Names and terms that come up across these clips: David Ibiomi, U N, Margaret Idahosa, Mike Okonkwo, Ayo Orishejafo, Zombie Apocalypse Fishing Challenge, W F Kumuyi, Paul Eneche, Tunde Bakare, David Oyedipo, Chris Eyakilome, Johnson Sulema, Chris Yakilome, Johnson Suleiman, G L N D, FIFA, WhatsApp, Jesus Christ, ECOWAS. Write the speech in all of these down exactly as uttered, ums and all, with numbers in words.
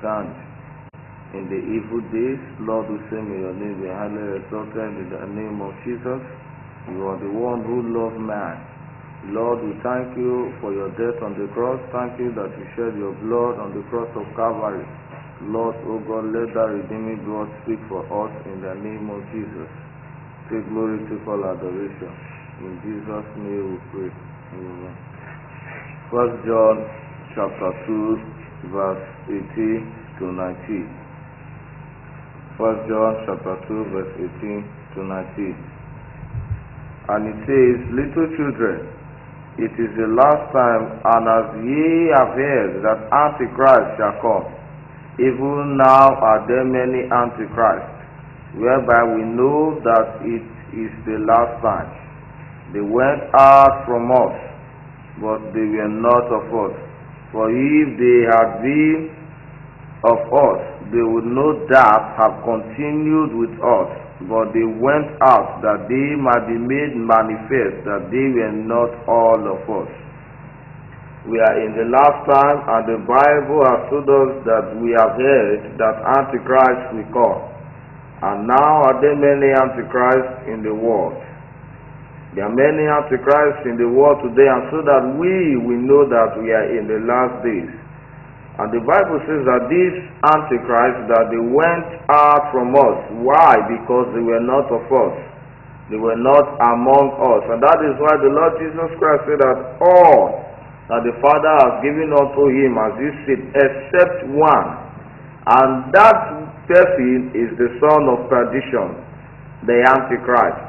stand in the evil days. Lord, we say may your name be highly exalted in the name of Jesus. You are the one who loves man. Lord, we thank you for your death on the cross. Thank you that you shed your blood on the cross of Calvary. Lord, O God, let that redeeming blood speak for us in the name of Jesus. Take glory to all adoration. In Jesus' name we pray. Amen. First John chapter two, verse eighteen to nineteen. First John chapter two, verse eighteen to nineteen. And it says, little children, it is the last time, and as ye have heard that Antichrist shall come, even now are there many Antichrists, whereby we know that it is the last time. They went out from us, but they were not of us. For if they had been of us, they would no doubt have continued with us. But they went out that they might be made manifest that they were not all of us. We are in the last time, and the Bible has told us that we have heard that Antichrist will come. And now are there many Antichrists in the world. There are many Antichrists in the world today, and so that we will know that we are in the last days. And the Bible says that these Antichrists, that they went out from us. Why? Because they were not of us. They were not among us. And that is why the Lord Jesus Christ said that all that the Father has given unto him as he said, except one. And that person is the son of perdition, the Antichrist.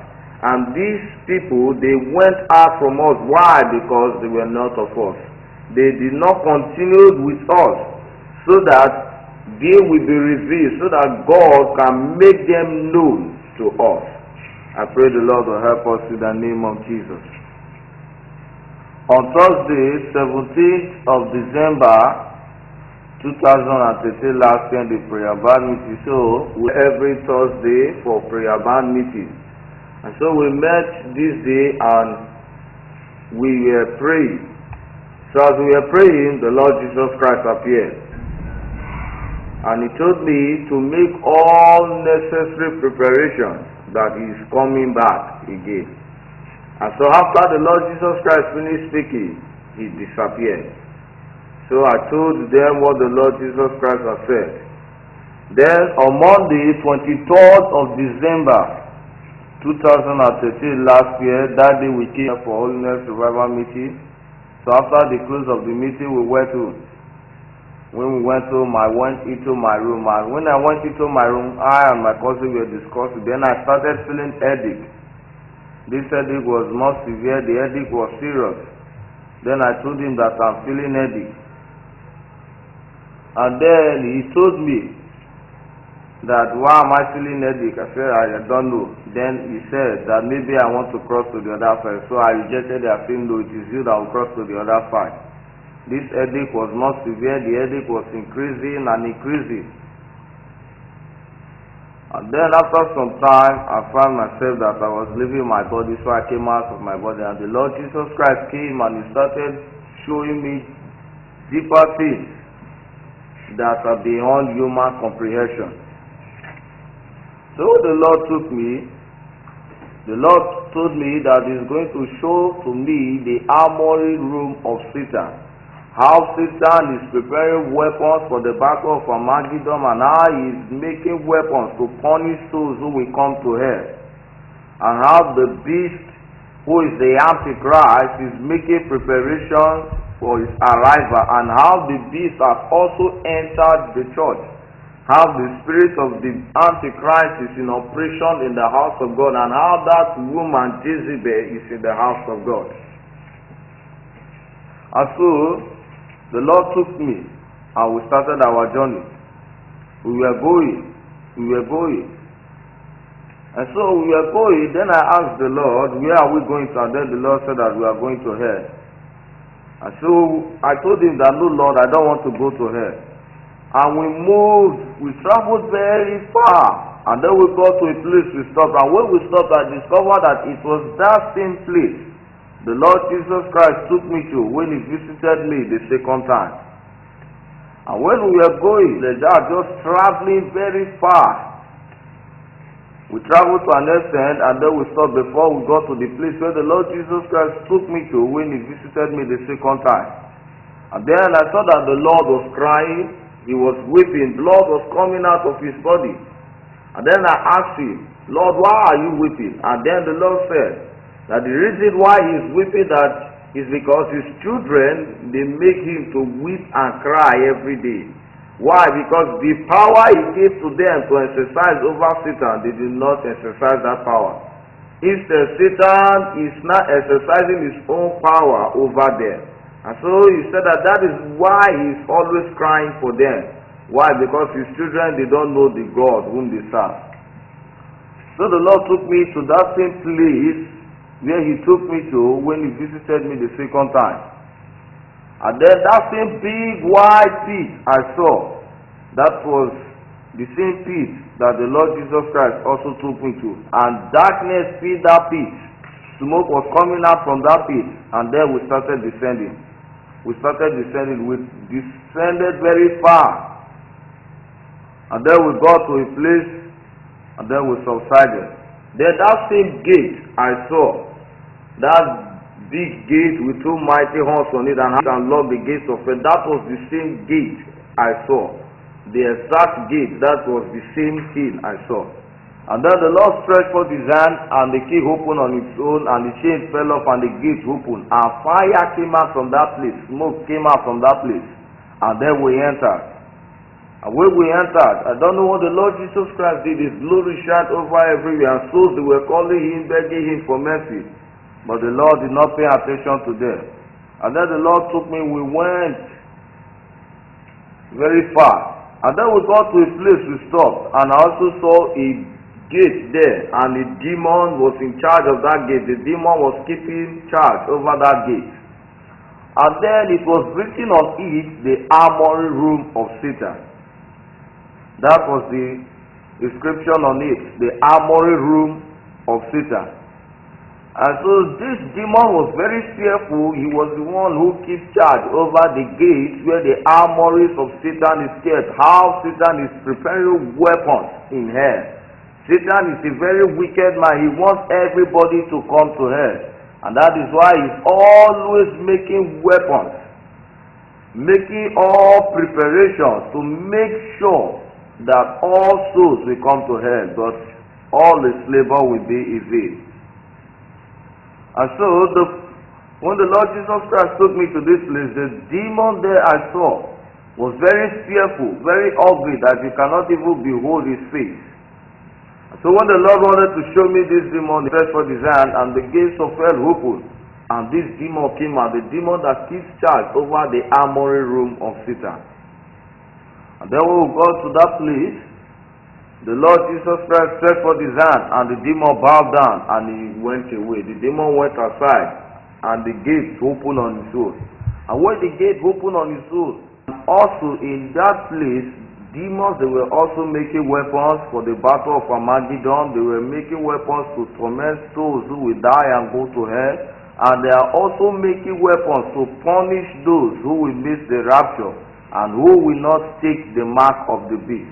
And these people, they went out from us. Why? Because they were not of us. They did not continue with us, so that they will be revealed, so that God can make them known to us. I pray the Lord will help us in the name of Jesus. On Thursday, seventeenth of December, two thousand thirteen, last year, the prayer band meeting. So, every Thursday for prayer band meeting. And so we met this day and we were praying. So as we were praying, the Lord Jesus Christ appeared. And he told me to make all necessary preparations that he is coming back again. And so after the Lord Jesus Christ finished speaking, he disappeared. So I told them what the Lord Jesus Christ had said. Then on Monday, twenty-third of December, two thousand thirteen, last year, that day we came for Holiness Revival meeting. So after the close of the meeting, we went home. When we went home, I went into my room. And when I went into my room, I and my cousin were discussing. Then I started feeling headache. This headache was not severe. The headache was serious. Then I told him that I'm feeling headache. And then he told me that, why am I feeling headache? I said, I don't know. Then he said that maybe I want to cross to the other side. So I rejected it. I said, no, it is you that will cross to the other side. This headache was not severe. The headache was increasing and increasing. And then after some time, I found myself that I was leaving my body. So I came out of my body. And the Lord Jesus Christ came and he started showing me deeper things that are beyond human comprehension. So the Lord took me, the Lord told me that He's going to show to me the armory room of Satan. How Satan is preparing weapons for the battle of Armageddon, and how he is making weapons to punish those who will come to hell. And how the beast, who is the Antichrist, is making preparations for his arrival. And how the beast has also entered the church. How the spirit of the Antichrist is in operation in the house of God, and how that woman Jezebel is in the house of God. And so, the Lord took me, and we started our journey. We were going, we were going. And so we were going, then I asked the Lord, where are we going to? And then the Lord said that we are going to hell. And so, I told him that, no Lord, I don't want to go to hell. And we moved, we traveled very far, and then we got to a place we stopped. And when we stopped, I discovered that it was that same place the Lord Jesus Christ took me to when he visited me the second time. And when we were going, they are just traveling very fast. We traveled to an extent, and then we stopped before we got to the place where the Lord Jesus Christ took me to when He visited me the second time. And then I saw that the Lord was crying, He was weeping, blood was coming out of His body. And then I asked Him, Lord, why are you weeping? And then the Lord said that the reason why He is weeping that is because His children, they make Him to weep and cry every day. Why? Because the power He gave to them to exercise over Satan, they did not exercise that power. Instead, Satan is not exercising his own power over them. And so He said that that is why He is always crying for them. Why? Because His children, they don't know the God whom they serve. So the Lord took me to that same place where He took me to when He visited me the second time. And then that same big wide pit I saw, that was the same pit that the Lord Jesus Christ also took me to. And darkness filled that pit. Smoke was coming out from that pit. And then we started descending. We started descending. We descended very far. And then we got to a place, and then we subsided. Then that same gate I saw, that big gate with two mighty horns on it and and locked the gates of it. That was the same gate I saw. The exact gate, that was the same thing I saw. And then the Lord stretched forth His hand, and the key opened on its own, and the chain fell off, and the gate opened. And fire came out from that place, smoke came out from that place. And then we entered. And when we entered, I don't know what the Lord Jesus Christ did. His glory shined over everywhere, and souls they were calling Him, begging Him for mercy. But the Lord did not pay attention to them. And then the Lord took me, we went very far. And then we got to a place we stopped, and I also saw a gate there, and a demon was in charge of that gate. The demon was keeping charge over that gate. And then it was written on it, the armory room of Satan. That was the inscription on it, the armory room of Satan. And so this demon was very fearful. He was the one who keeps charge over the gates where the armories of Satan is kept. How Satan is preparing weapons in hell. Satan is a very wicked man. He wants everybody to come to hell. And that is why he's always making weapons, making all preparations to make sure that all souls will come to hell, but all its labor will be in vain. And so, the, when the Lord Jesus Christ took me to this place, the demon there I saw was very fearful, very ugly, that you cannot even behold his face. And so when the Lord wanted to show me this demon, he pressed for his hand, and the gates of hell opened, and this demon came out, the demon that keeps charge over the armory room of Satan. And then when we got to that place, the Lord Jesus Christ stretched forth his hand, and the demon bowed down, and he went away. The demon went aside, and the gate opened on his own. And when the gate opened on his own, and also in that place, demons, they were also making weapons for the battle of Armageddon. They were making weapons to torment souls who will die and go to hell. And they are also making weapons to punish those who will miss the rapture and who will not take the mark of the beast.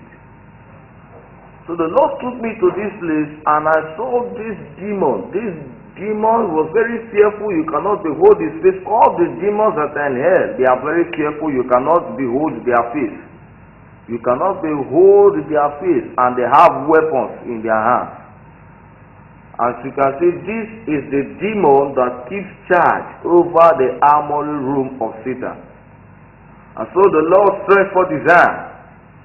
So the Lord took me to this place, and I saw this demon. This demon was very fearful. You cannot behold his face. All the demons that are in hell, they are very fearful. You cannot behold their face. You cannot behold their face, and they have weapons in their hands. As you can see, this is the demon that keeps charge over the armory room of Satan. And so the Lord stretched forth his hand,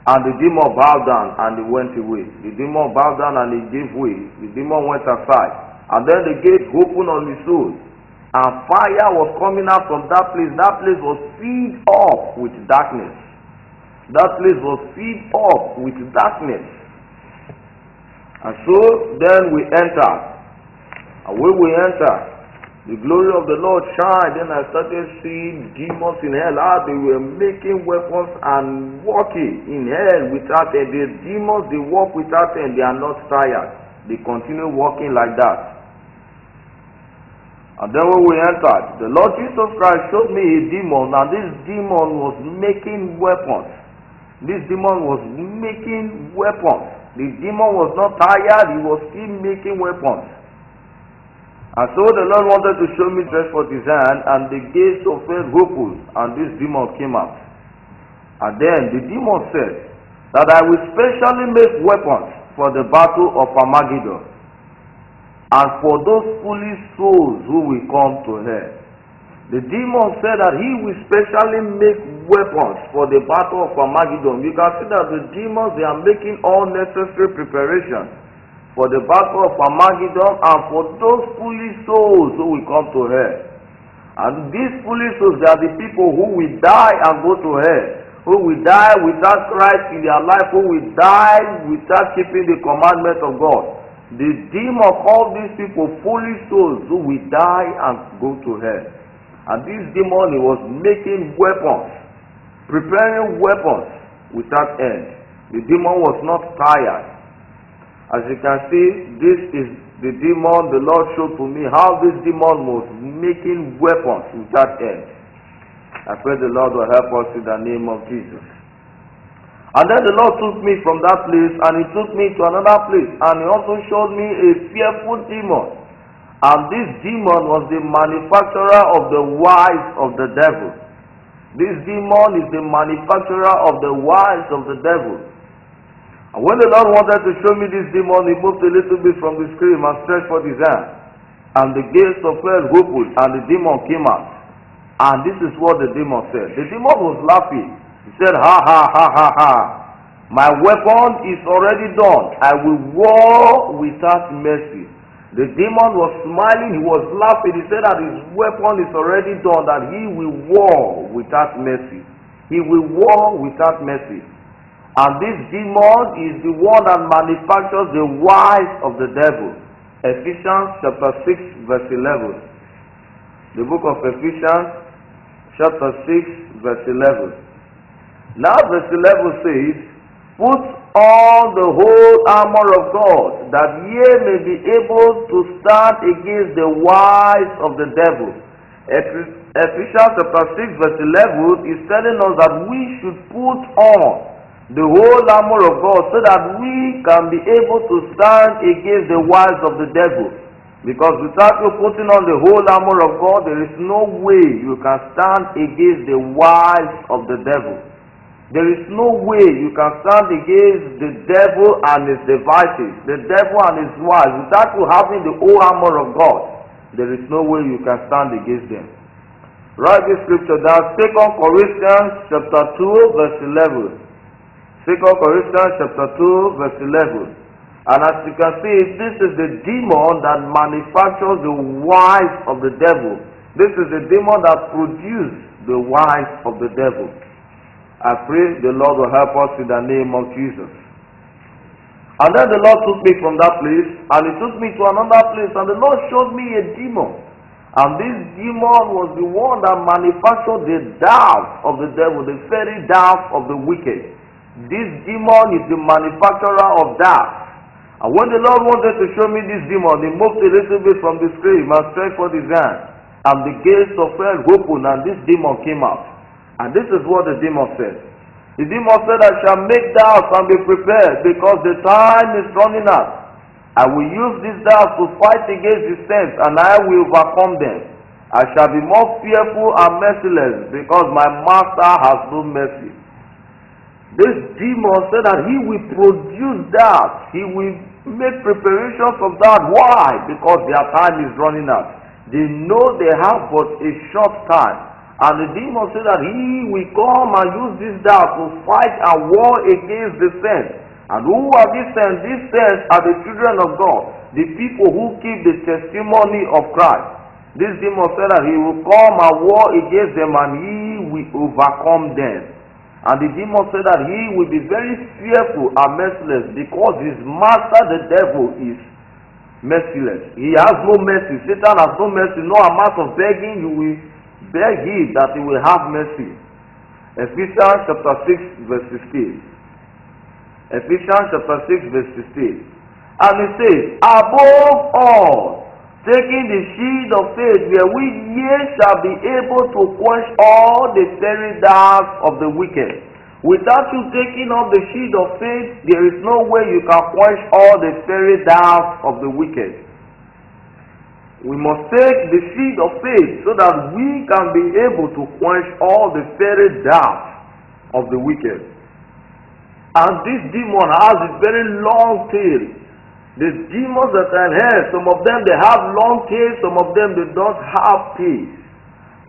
and the demon bowed down, and he went away. The demon bowed down, and he gave way. The demon went aside. And then the gate opened on his own, and fire was coming out from that place. That place was filled up with darkness. That place was filled up with darkness. And so then we entered. And when we entered, the glory of the Lord shined. Then I started seeing demons in hell, how they were making weapons and walking in hell without end. The demons, they walk without end. They are not tired. They continue walking like that. And then when we entered, the Lord Jesus Christ showed me a demon. Now this demon was making weapons This demon was making weapons. The demon was not tired, he was still making weapons. And so the Lord wanted to show me dress for design, and the gates of hell opened, and this demon came out. And then the demon said that I will specially make weapons for the battle of Armageddon, and for those foolish souls who will come to hell. The demon said that he will specially make weapons for the battle of Armageddon. You can see that the demons, they are making all necessary preparations for the battle of Armageddon and for those foolish souls who will come to hell. And these foolish souls, they are the people who will die and go to hell, who will die without Christ in their life, who will die without keeping the commandment of God. The demon called these people foolish souls who will die and go to hell. And this demon, he was making weapons, preparing weapons without end. The demon was not tired. As you can see, this is the demon the Lord showed to me, how this demon was making weapons without end. I pray the Lord will help us in the name of Jesus. And then the Lord took me from that place, and he took me to another place, and he also showed me a fearful demon. And this demon was the manufacturer of the wives of the devil. This demon is the manufacturer of the wives of the devil. And when the Lord wanted to show me this demon, he moved a little bit from the screen and stretched forth his hand. And the gates of hell opened, and the demon came out. And this is what the demon said. The demon was laughing. He said, ha, ha, ha, ha, ha. My weapon is already done. I will war without mercy. The demon was smiling, he was laughing. He said that his weapon is already done, that he will war without mercy. He will war without mercy. And this demon is the one that manufactures the wives of the devil. Ephesians chapter six, verse eleven. The book of Ephesians chapter six, verse eleven. Now verse eleven says, put on the whole armor of God, that ye may be able to stand against the wiles of the devil. Ephesians chapter six verse eleven is telling us that we should put on the whole armor of God so that we can be able to stand against the wiles of the devil. Because without you putting on the whole armor of God, there is no way you can stand against the wiles of the devil. There is no way you can stand against the devil and his devices, the devil and his wives, without you having the whole armor of God. There is no way you can stand against them. Write this scripture down. Second Corinthians chapter two, verse eleven. Second Corinthians chapter two, verse eleven. And as you can see, this is the demon that manufactures the wives of the devil. This is the demon that produced the wives of the devil. I pray the Lord will help us in the name of Jesus. And then the Lord took me from that place, and he took me to another place, and the Lord showed me a demon. And this demon was the one that manufactured the dart of the devil, the fiery dart of the wicked. This demon is the manufacturer of darts. And when the Lord wanted to show me this demon, he moved a little bit from the screen and stretched forth his hand. And the gates of hell opened, and this demon came out. And this is what the demon said. The demon said, I shall make doubts and be prepared, because the time is running out. I will use these doubts to fight against the saints, and I will overcome them. I shall be more fearful and merciless, because my master has no mercy. This demon said that he will produce doubts. He will make preparations of that. Why? Because their time is running out. They know they have but a short time. And the demon said that he will come and use this doubt to fight a war against the saints. And who are these saints? These saints are the children of God, the people who keep the testimony of Christ. This demon said that he will come and war against them, and he will overcome them. And the demon said that he will be very fearful and merciless, because his master, the devil, is merciless. He has no mercy. Satan has no mercy. No amount of begging you will beg him that he will have mercy. Ephesians chapter six verse sixteen. Ephesians chapter six verse sixteen. And it says, above all, taking the shield of faith, where we ye shall be able to quench all the fiery darts of the wicked. Without you taking up the shield of faith, there is no way you can quench all the fiery darts of the wicked. We must take the shield of faith so that we can be able to quench all the fiery darts of the wicked. And this demon has a very long tail. The demons that are here, some of them they have long tails, some of them they don't have tails.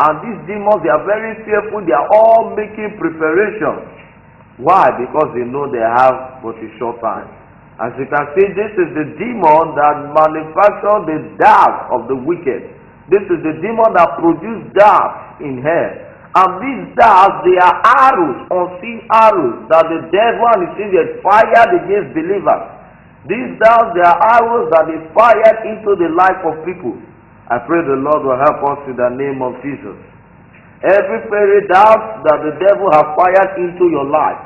And these demons, they are very fearful, they are all making preparations. Why? Because they know they have but a short time. As you can see, this is the demon that manufactured the darts of the wicked. This is the demon that produced darts in hell. And these darts, they are arrows, unseen arrows, that the devil and his angels fired against believers. These darts, they are arrows that they fired into the life of people. I pray the Lord will help us in the name of Jesus. Every fiery dart that the devil has fired into your life,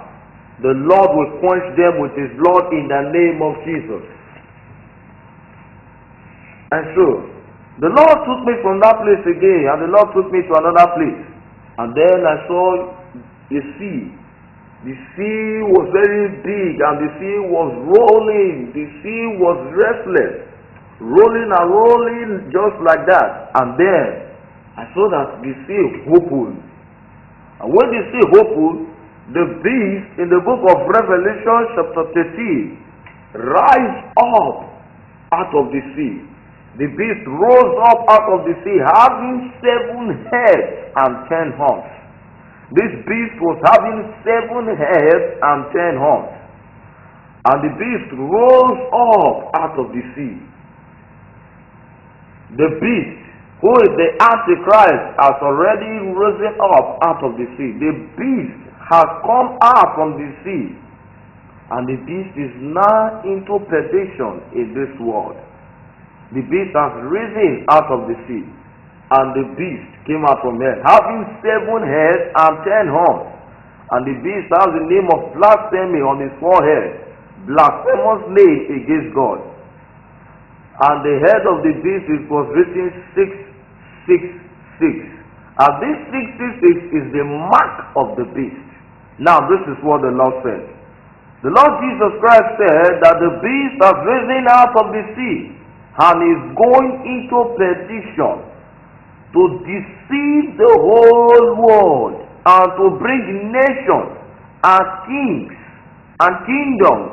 the Lord will quench them with His blood in the name of Jesus. And so, the Lord took me from that place again, and the Lord took me to another place. And then I saw the sea. The sea was very big, and the sea was rolling. The sea was restless, rolling and rolling just like that. And then I saw that the sea opened. And when the sea opened, the beast in the book of Revelation chapter thirteen rise up out of the sea. The beast rose up out of the sea, having seven heads and ten horns. This beast was having seven heads and ten horns. And the beast rose up out of the sea. The beast, who is the Antichrist, has already risen up out of the sea. The beast has come out from the sea. And the beast is now into perdition in this world. The beast has risen out of the sea. And the beast came out from hell, having seven heads and ten horns. And the beast has the name of blasphemy on his forehead. Blasphemous name against God. And the head of the beast, it was written six six six. And this six six six is the mark of the beast. Now this is what the Lord said. The Lord Jesus Christ said that the beast has risen out of the sea and is going into perdition to deceive the whole world and to bring nations and kings and kingdoms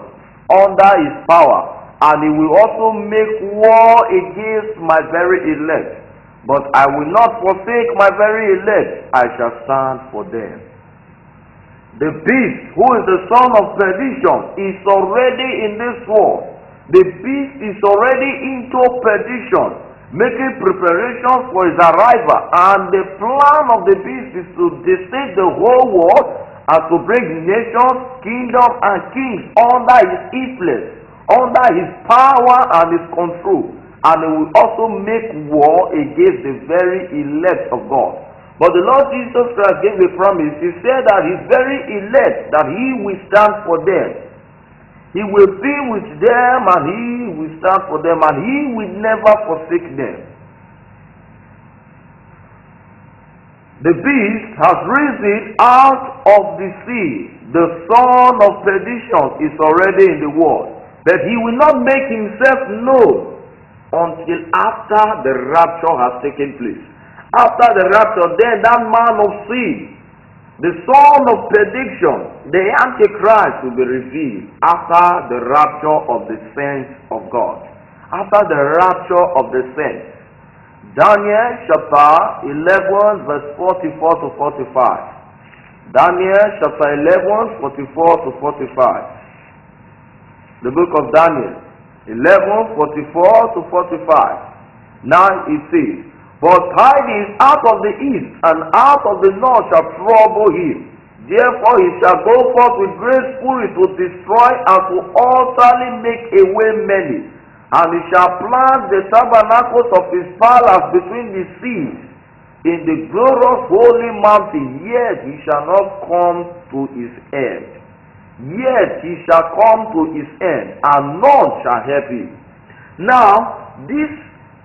under his power. And he will also make war against my very elect. But I will not forsake my very elect. I shall stand for them. The beast, who is the son of perdition, is already in this world. The beast is already into perdition, making preparations for his arrival. And the plan of the beast is to deceive the whole world and to bring nations, kingdoms, and kings under his influence, under his power and his control. And he will also make war against the very elect of God. But the Lord Jesus Christ gave a promise. He said that his very elect, that he will stand for them. He will be with them, and he will stand for them, and he will never forsake them. The beast has risen out of the sea. The son of perdition is already in the world. But he will not make himself known until after the rapture has taken place. After the rapture, then that man of sin, the son of prediction, the Antichrist, will be revealed after the rapture of the saints of God. After the rapture of the saints. Daniel chapter eleven verse forty-four to forty-five. Daniel chapter eleven, forty-four to forty-five. The book of Daniel. eleven, forty-four to forty-five. Now it says, "But tidings out of the east and out of the north shall trouble him. Therefore he shall go forth with great fury to destroy and to utterly make away many. And he shall plant the tabernacles of his palace between the seas in the glorious holy mountain. Yet he shall not come to his end. Yet he shall come to his end, and none shall help him." Now, this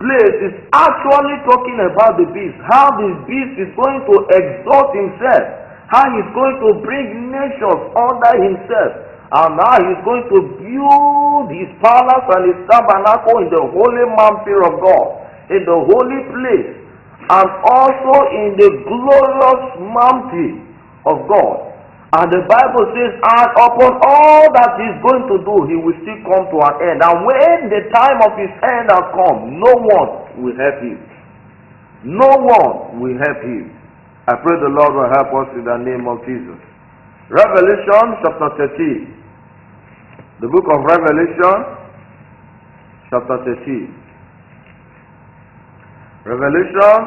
place is actually talking about the beast, how this beast is going to exalt himself, how he's going to bring nations under himself, and how he's going to build his palace and his tabernacle in the holy mountain of God, in the holy place, and also in the glorious mountain of God. And the Bible says, and upon all that he's going to do, he will still come to an end. And when the time of his end has come, no one will help him. No one will help him. I pray the Lord will help us in the name of Jesus. Revelation chapter thirteen. The book of Revelation chapter thirteen. Revelation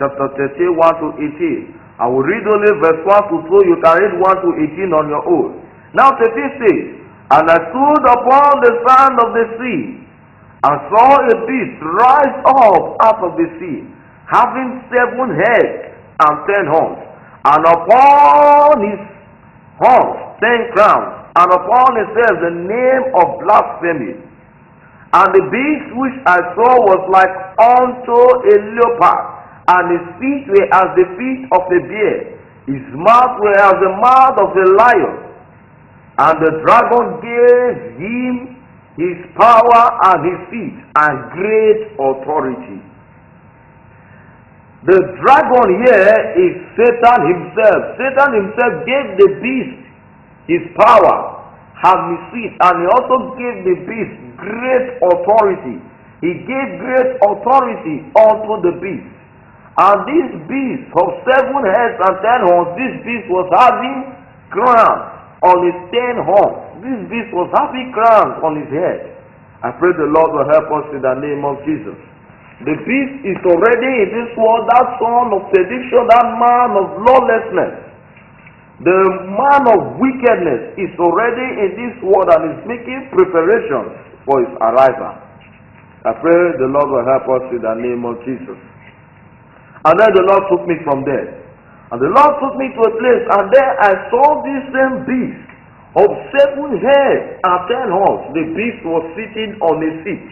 chapter thirteen, one to eighteen. I will read only verse one to two, so you can read one to eighteen on your own. Now thirteen says, and I stood upon the sand of the sea, and saw a beast rise up out of the sea, having seven heads and ten horns, and upon his horns ten crowns, and upon his head the name of blasphemy. And the beast which I saw was like unto a leopard, and his feet were as the feet of a bear, his mouth were as the mouth of a lion. And the dragon gave him his power and his seat and great authority. The dragon here is Satan himself. Satan himself gave the beast his power and his seat, and he also gave the beast great authority. He gave great authority unto the beast. And this beast of seven heads and ten horns, this beast was having crowns on his ten horns. This beast was having crowns on his head. I pray the Lord will help us in the name of Jesus. The beast is already in this world, that son of sedition, that man of lawlessness. The man of wickedness is already in this world and is making preparations for his arrival. I pray the Lord will help us in the name of Jesus. And then the Lord took me from there. And the Lord took me to a place, and there I saw this same beast of seven heads and ten horns. The beast was sitting on a seat.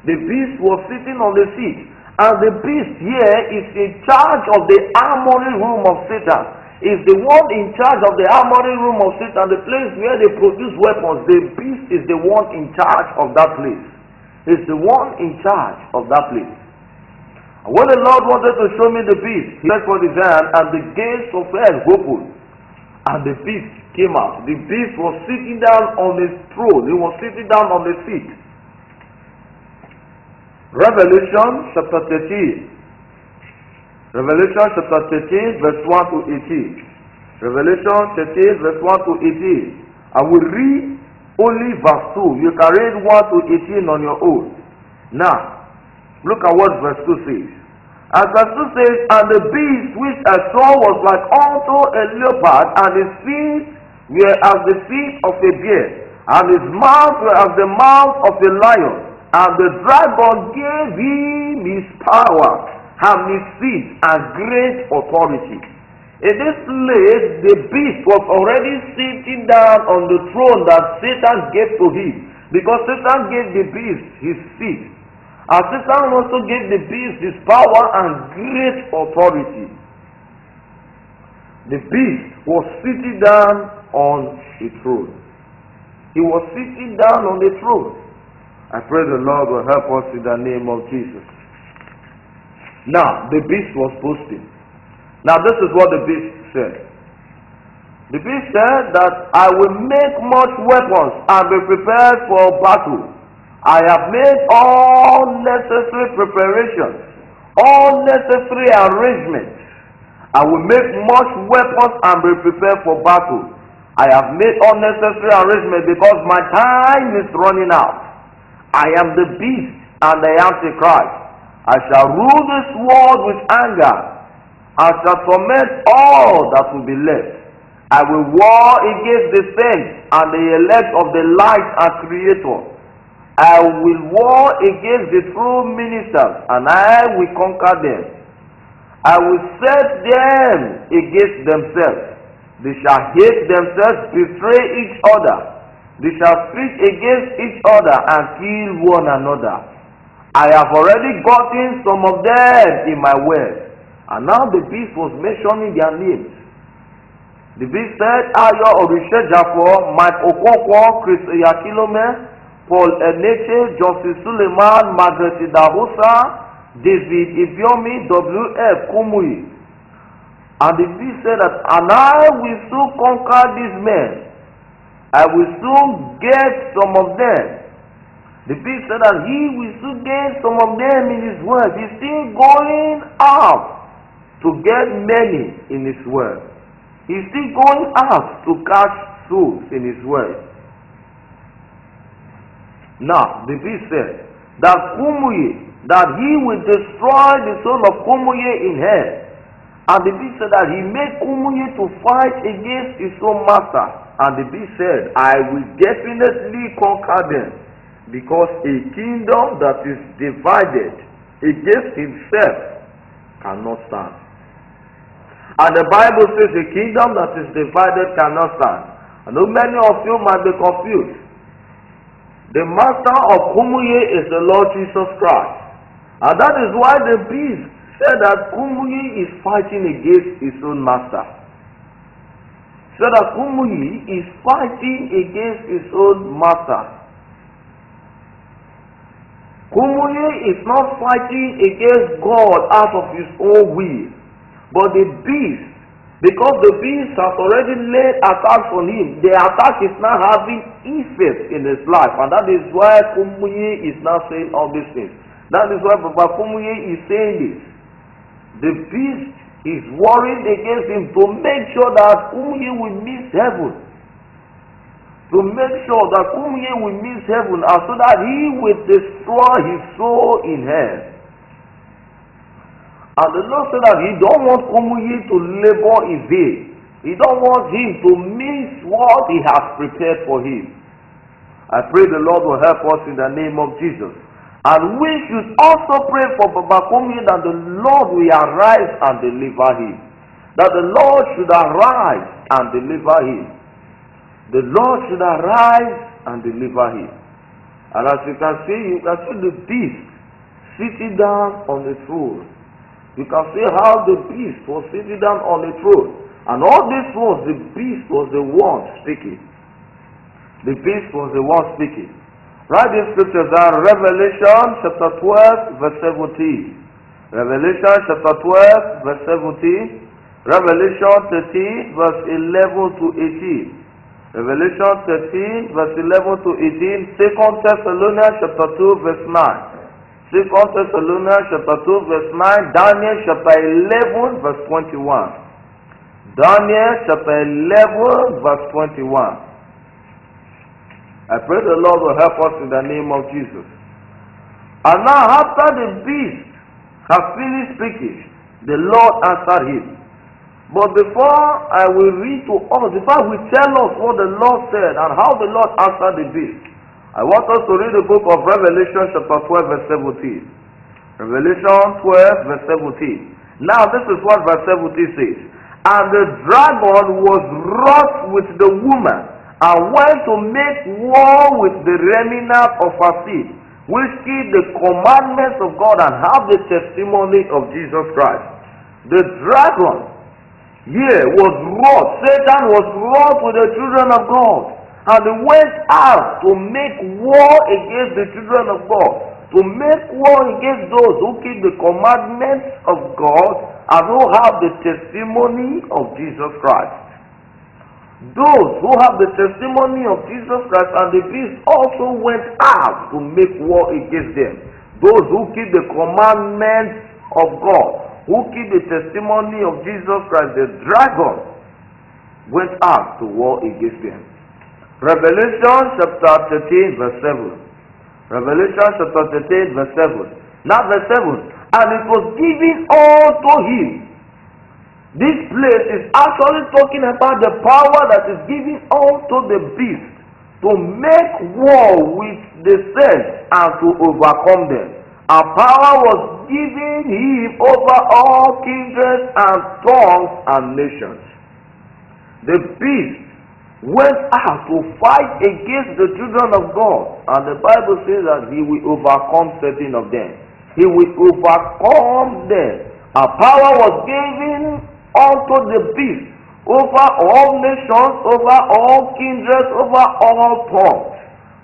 The beast was sitting on a seat. And the beast here is in charge of the armory room of Satan. Is the one in charge of the armory room of Satan, the place where they produce weapons. The beast is the one in charge of that place. It's the one in charge of that place. When the Lord wanted to show me the beast, he went for his hand, and the gates of hell opened, and the beast came out. The beast was sitting down on his throne. He was sitting down on the seat. Revelation chapter thirteen. Revelation chapter thirteen, verse one to eighteen. Revelation thirteen, verse one to eighteen. I will read only verse two. You can read one to eighteen on your own. Now, look at what verse two says. And verse two says, and the beast which I saw was like unto a leopard, and his feet were as the feet of a bear, and his mouth were as the mouth of a lion. And the dragon gave him his power, and his seat, and great authority. In this place, the beast was already sitting down on the throne that Satan gave to him, because Satan gave the beast his seat. And Satan also gave the beast his power and great authority. The beast was sitting down on a throne. He was sitting down on a throne. I pray the Lord will help us in the name of Jesus. Now, the beast was boasting. Now, this is what the beast said. The beast said that I will make much weapons and be prepared for battle. I have made all necessary preparations, all necessary arrangements. I will make much weapons and be prepared for battle. I have made all necessary arrangements because my time is running out. I am the beast and the Antichrist. I shall rule this world with anger. I shall torment all that will be left. I will war against the saints and the elect of the light and Creator. I will war against the true ministers, and I will conquer them. I will set them against themselves. They shall hate themselves, betray each other. They shall speak against each other and kill one another. I have already gotten some of them in my word. And now the beast was mentioning their names. The beast said, Ayo Orishejafo, Mike Okonkwo, Chris Yakilome, Paul Eneche, Johnson Suleiman, Margaret Idahosa, David Ibiomi, W F Kumuyi. And the beast said that, and I will soon conquer these men. I will soon get some of them. The beast said that he will soon get some of them in his word. He's still going out to get many in his word. He's still going out to catch souls in his word. Now, the beast said that Kumuyi, that he will destroy the soul of Kumuyi in hell. And the beast said that he made Kumuyi to fight against his own master. And the beast said, I will definitely conquer them. Because a kingdom that is divided against itself cannot stand. And the Bible says a kingdom that is divided cannot stand. I know many of you might be confused. The master of Kumuyi is the Lord Jesus Christ. And that is why the beast said that Kumuyi is fighting against his own master. Said that Kumuyi is fighting against his own master. Kumuyi is not fighting against God out of his own will, but the beast, because the beast has already laid attacks on him, the attack is now having effect in his life, and that is why Kumuyi is now saying all these things. That is why Baba Kumuyi is saying this. The beast is warring against him to make sure that Kumuyi will miss heaven. To make sure that Kumuyi will miss heaven, and so that he will destroy his soul in hell. And the Lord said that he don't want Kumuyi to labor in vain. He don't want him to miss what he has prepared for him. I pray the Lord will help us in the name of Jesus. And we should also pray for Baba Kumuyi that the Lord will arise and deliver him. That the Lord should arise and deliver him. The Lord should arise and deliver him. And as you can see, you can see the beast sitting down on the throne. You can see how the beast was sitting down on the throne. And all this was, the beast was the one speaking. The beast was the one speaking. Write these scriptures down. Revelation chapter twelve, verse seventeen. Revelation chapter twelve, verse seventeen. Revelation thirteen, verse eleven to eighteen. Revelation thirteen, verse eleven to eighteen. Second Thessalonians chapter two, verse nine. Second Thessalonians chapter two, verse nine. Daniel chapter eleven, verse twenty-one. Daniel chapter eleven, verse twenty-one. I pray the Lord will help us in the name of Jesus. And now after the beast has finished speaking, the Lord answered him. But before I will read to us, before we tell us what the Lord said and how the Lord answered the beast, I want us to read the book of Revelation chapter twelve, verse seventeen. Revelation twelve, verse seventeen. Now this is what verse seventeen says. And the dragon was wroth with the woman, and went to make war with the remnant of her seed, which keep the commandments of God and have the testimony of Jesus Christ. The dragon Yeah, was wrought. Satan was wrought with the children of God. And they went out to make war against the children of God. To make war against those who keep the commandments of God and who have the testimony of Jesus Christ. Those who have the testimony of Jesus Christ and the beast also went out to make war against them. Those who keep the commandments of God, who keep the testimony of Jesus Christ, the dragon went out to war against them. Revelation chapter thirteen, verse seven. Revelation chapter thirteen, verse seven. Now verse seven. And it was given unto him. This place is actually talking about the power that is given unto the beast to make war with the saints and to overcome them. And power was given him over all kindreds and tongues and nations. The beast went out to fight against the children of God. And the Bible says that he will overcome certain of them. He will overcome them. And power was given unto the beast over all nations, over all kindreds, over all tongues.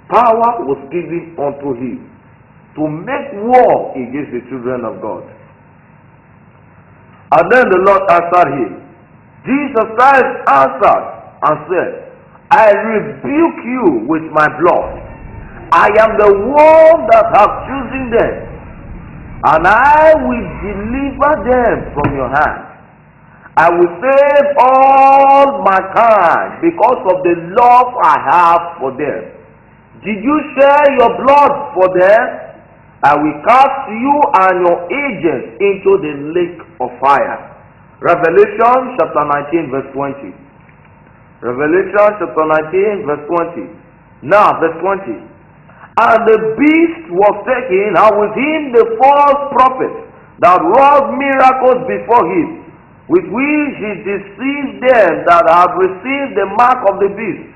Power was given unto him to make war against the children of God. And then the Lord answered him. Jesus Christ answered and said, I rebuke you with my blood. I am the one that have chosen them, and I will deliver them from your hand. I will save all my kind because of the love I have for them. Did you shed your blood for them? I will cast you and your agents into the lake of fire. Revelation chapter nineteen verse twenty. Revelation chapter nineteen verse twenty. Now verse twenty. And the beast was taken, and with him the false prophet that wrought miracles before him, with which he deceived them that have received the mark of the beast,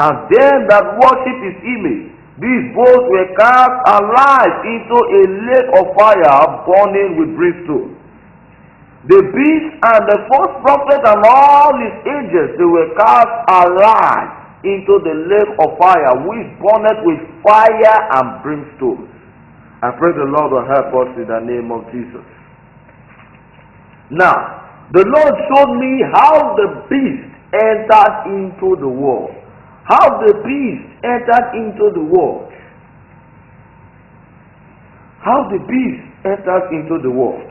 and them that worship his image. These both were cast alive into a lake of fire burning with brimstone. The beast and the false prophet and all his angels, they were cast alive into the lake of fire, which burneth with fire and brimstone. I pray the Lord will help us in the name of Jesus. Now, the Lord showed me how the beast entered into the world. How the beast entered into the world. How the beast entered into the world.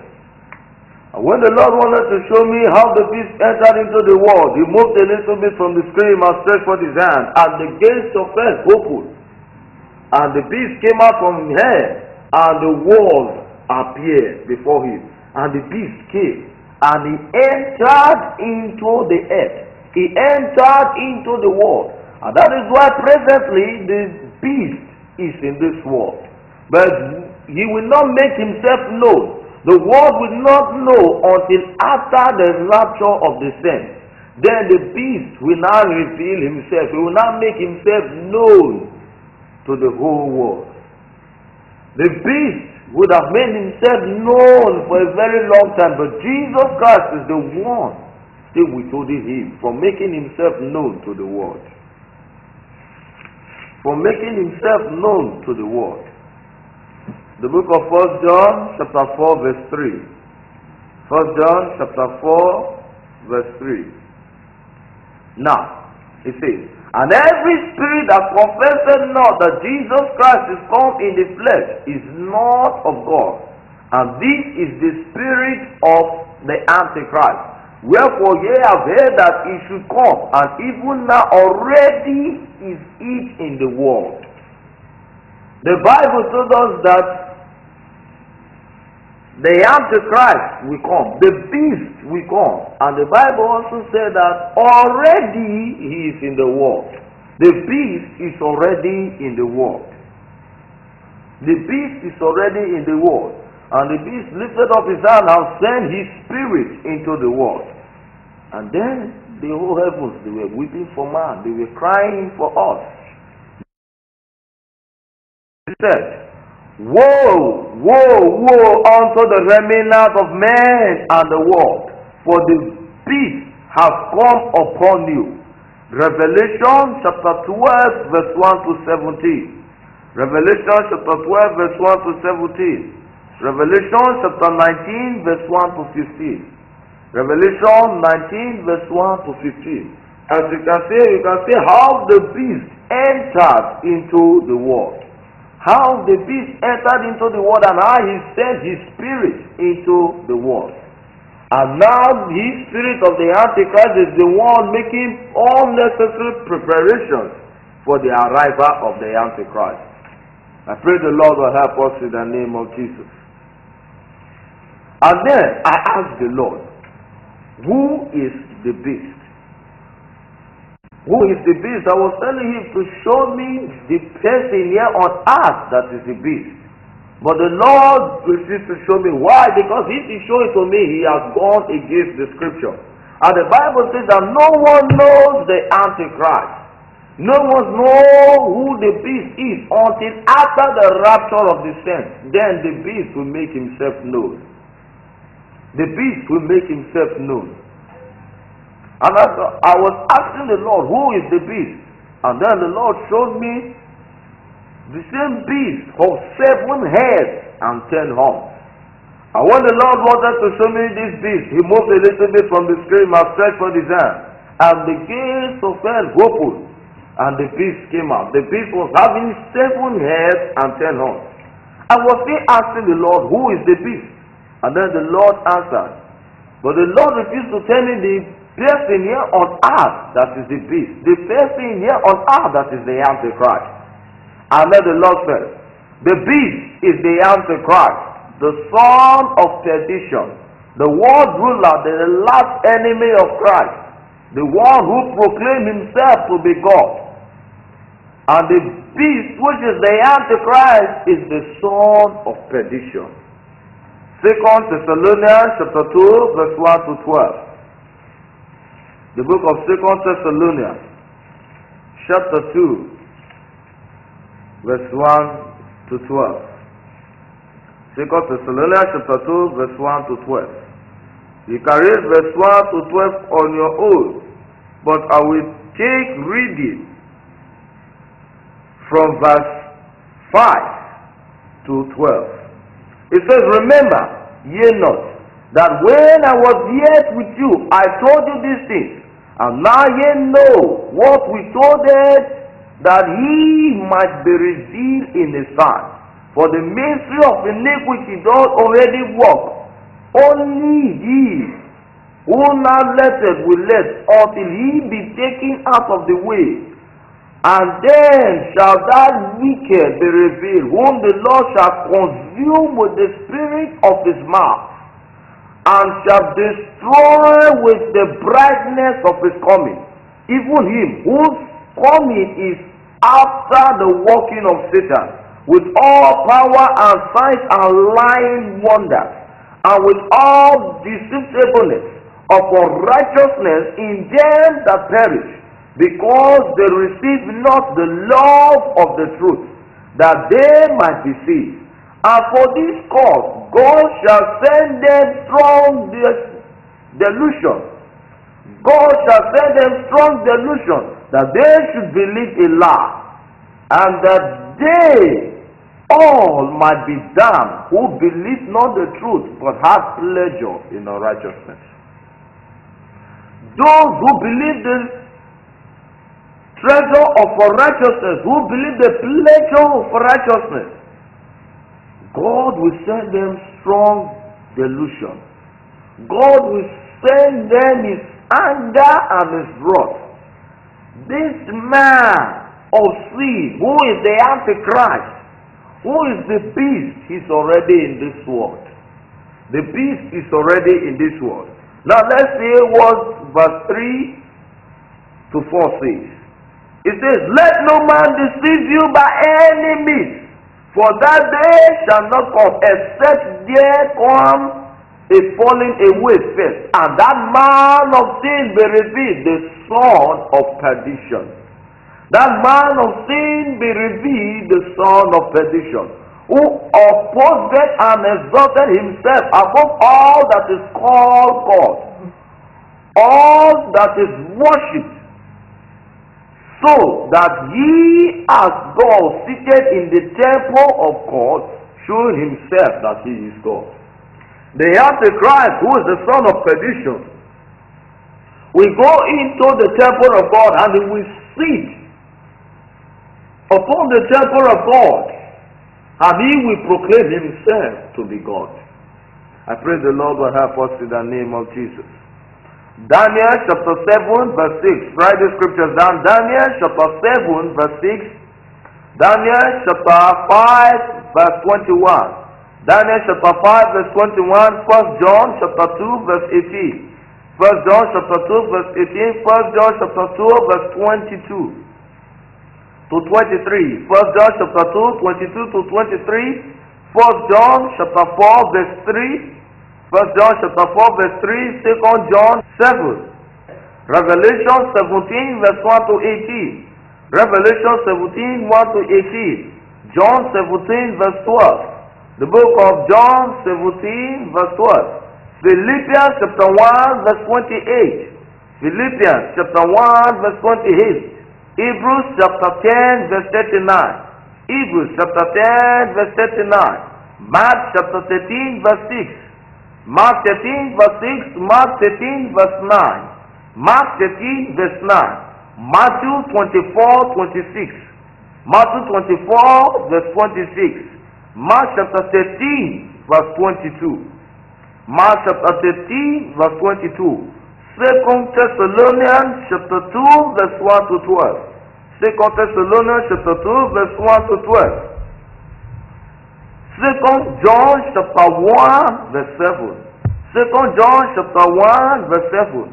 And when the Lord wanted to show me how the beast entered into the world, he moved a little bit from the screen and stretched forth his hand, and the gates of hell opened. And the beast came out from hell, and the walls appeared before him. And the beast came. And he entered into the earth. He entered into the world. And that is why presently the beast is in this world. But he will not make himself known. The world will not know until after the rapture of the saints. Then the beast will now reveal himself. He will now make himself known to the whole world. The beast would have made himself known for a very long time, but Jesus Christ is the one that withholding him from making himself known to the world. From making himself known to the world. The book of First John chapter four verse three. First John chapter four verse three. Now, it says, and every spirit that confesseth not that Jesus Christ is come in the flesh is not of God. And this is the spirit of the Antichrist. Wherefore ye have heard that he should come, and even now already is it in the world. The Bible told us that the Antichrist will come, the beast will come, and the Bible also said that already he is in the world. The beast is already in the world. The beast is already in the world. And the beast lifted up his hand and sent his spirit into the world. And then the whole heavens, they were weeping for man, they were crying for us. He said, woe, woe, woe unto the remnant of men and the world, for the beast hath come upon you. Revelation chapter twelve, verse one to seventeen. Revelation chapter twelve, verse one to seventeen. Revelation chapter nineteen, verse one to fifteen. Revelation nineteen, verse one to fifteen. As you can see, you can see how the beast entered into the world. How the beast entered into the world, and how he sent his spirit into the world. And now his spirit of the Antichrist is the one making all necessary preparations for the arrival of the Antichrist. I pray the Lord will help us in the name of Jesus. And then I asked the Lord, who is the beast? Who is the beast? I was telling him to show me the person here on earth that is the beast. But the Lord refused to show me. Why? Because if he showed it to me, he has gone against the scripture. And the Bible says that no one knows the Antichrist. No one knows who the beast is until after the rapture of the saints. Then the beast will make himself known. The beast will make himself known. And I, I was asking the Lord, who is the beast? And then the Lord showed me the same beast of seven heads and ten horns. And when the Lord wanted to show me this beast, he moved a little bit from the screen and stretched for his hand. And the gates of hell opened, and the beast came out. The beast was having seven heads and ten horns. I was still asking the Lord, who is the beast? And then the Lord answered. But the Lord refused to tell me the person here on earth that is the beast, the person here on earth that is the Antichrist. And then the Lord said, the beast is the Antichrist, the son of perdition, the world ruler, the last enemy of Christ, the one who proclaimed himself to be God. And the beast, which is the Antichrist, is the son of perdition. Second Thessalonians chapter two verse one to twelve. The book of Second Thessalonians, chapter two, verse one to twelve. Second Thessalonians, chapter two, verse one to twelve. You can read verse one to twelve on your own, but I will take reading from verse five to twelve. It says, "Remember, ye not, that when I was yet with you, I told you these things. And now ye know what we told them, that he might be revealed in his time. For the mystery of iniquity doth already work. Only he who now letteth will let until he be taken out of the way. And then shall that wicked be revealed, whom the Lord shall consume with the spirit of his mouth, and shall destroy with the brightness of his coming, even him whose coming is after the working of Satan, with all power and signs and lying wonders, and with all deceitfulness of unrighteousness in them that perish, because they receive not the love of the truth, that they might be saved. And for this cause God shall send them strong delusion. God shall send them strong delusion, that they should believe a lie, and that they all might be damned who believe not the truth, but have pleasure in unrighteousness." Those who believe the treasure of unrighteousness, who believe the pleasure of righteousness, God will send them strong delusion. God will send them his anger and his wrath. This man of sin, who is the Antichrist, who is the beast, is already in this world. The beast is already in this world. Now let's see what verse three to four says. It says, "Let no man deceive you by any means, for that day shall not come, except there come a falling away first, and that man of sin be revealed, the son of perdition. That man of sin be revealed, the son of perdition, who opposed and exalted himself above all that is called God, all that is worshipped, so that he, as God, seated in the temple of God, showed himself that he is God." The Antichrist, who is the son of perdition, will go into the temple of God, and he will sit upon the temple of God, and he will proclaim himself to be God. I pray the Lord will help us in the name of Jesus. Daniel chapter seven verse six. Write the scriptures down. Daniel chapter seven verse six. Daniel chapter five verse twenty-one. Daniel chapter five verse twenty-one. First John chapter two verse eighteen. First John chapter two verse eighteen. First John chapter two verse twenty-two to twenty-three. First John chapter two, twenty-two to twenty-three. First John chapter four verse three. First John chapter four verse three, Second John seven, Revelation seventeen verse one to eighteen, Revelation seventeen, one to eighteen, John seventeen verse twelve, the book of John seventeen verse twelve, Philippians chapter one verse twenty-eight, Philippians chapter one verse twenty-eight, Hebrews chapter ten verse thirty-nine, Hebrews chapter ten verse thirty-nine, Mark chapter thirteen verse six, Mark thirteen verse six, Mark thirteen verse nine, Mark thirteen verse nine, Matthew twenty-four twenty-six, Matthew twenty-four verse twenty-six, Mark chapter thirteen verse twenty-two, Mark chapter thirteen verse twenty-two, Second Thessalonians chapter two verse one to twelve, Second Thessalonians chapter two verse one to twelve, Second John chapter one verse seven, Second John chapter one verse seven.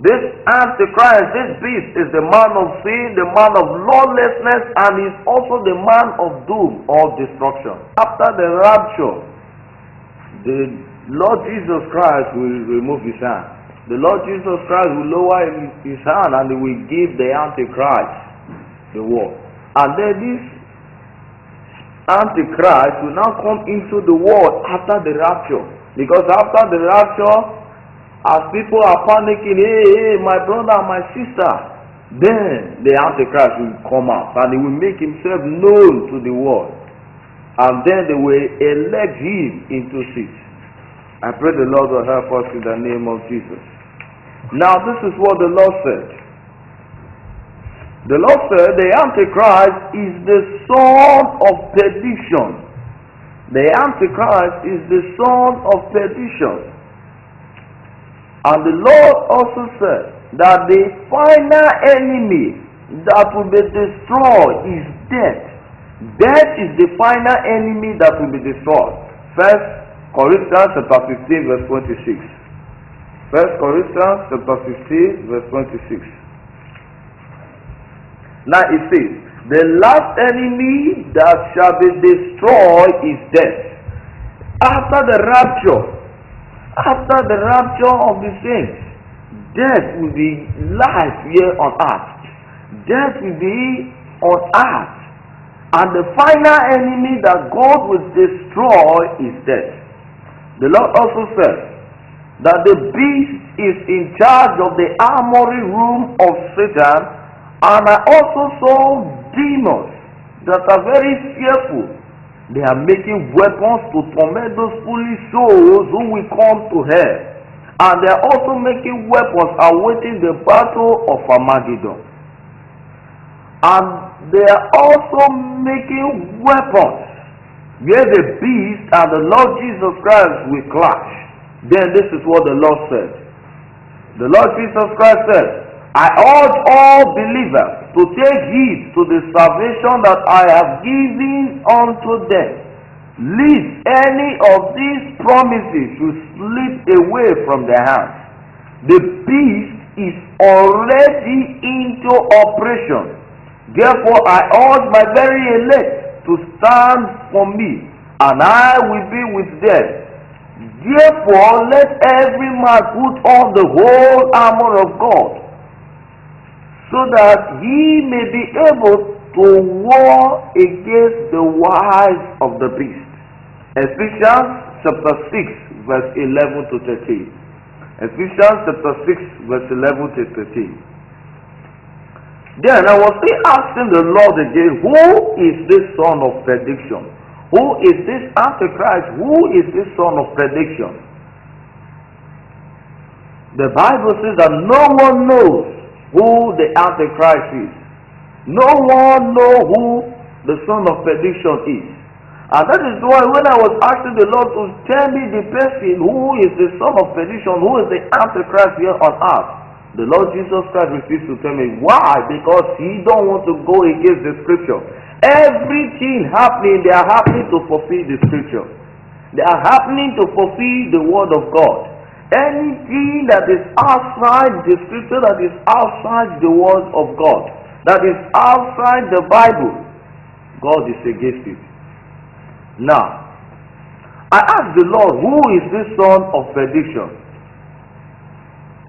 This Antichrist, this beast, is the man of sin, the man of lawlessness, and is also the man of doom or destruction. After the rapture, the Lord Jesus Christ will remove his hand. The Lord Jesus Christ will lower his hand and he will give the Antichrist the world. And then this Antichrist will now come into the world after the rapture. Because after the rapture, as people are panicking, hey, hey, my brother, my sister, then the Antichrist will come out and he will make himself known to the world. And then they will elect him into seat. I pray the Lord will help us in the name of Jesus. Now, this is what the Lord said. The Lord said the Antichrist is the son of perdition. The Antichrist is the son of perdition. And the Lord also said that the final enemy that will be destroyed is death. Death is the final enemy that will be destroyed. First Corinthians chapter fifteen verse twenty-six. First Corinthians chapter fifteen verse twenty-six. Now it says, the last enemy that shall be destroyed is death. After the rapture, after the rapture of the saints, death will be life here on earth. Death will be on earth. And the final enemy that God will destroy is death. The Lord also says that the beast is in charge of the armory room of Satan. And I also saw demons that are very fearful. They are making weapons to torment those foolish souls who will come to hell. And they are also making weapons awaiting the battle of Armageddon. And they are also making weapons where the beast and the Lord Jesus Christ will clash. Then this is what the Lord said. The Lord Jesus Christ said, I urge all believers to take heed to the salvation that I have given unto them, lest any of these promises should slip away from their hands. The beast is already into operation. Therefore, I urge my very elect to stand for me, and I will be with them. Therefore, let every man put on the whole armor of God, so that he may be able to war against the wiles of the beast. Ephesians chapter six verse eleven to thirteen. Ephesians chapter six verse eleven to thirteen. Then I was still asking the Lord again, who is this son of prediction? Who is this Antichrist? Who is this son of prediction? The Bible says that no one knows who the Antichrist is. No one knows who the son of perdition is. And that is why when I was asking the Lord to tell me the person who is the son of perdition, who is the Antichrist here on earth, the Lord Jesus Christ refused to tell me. Why? Because he don't want to go against the scripture. Everything happening, they are happening to fulfill the scripture. They are happening to fulfill the word of God. Anything that is outside the scripture, that is outside the word of God, that is outside the Bible, God is against it. Now, I asked the Lord, who is this son of perdition?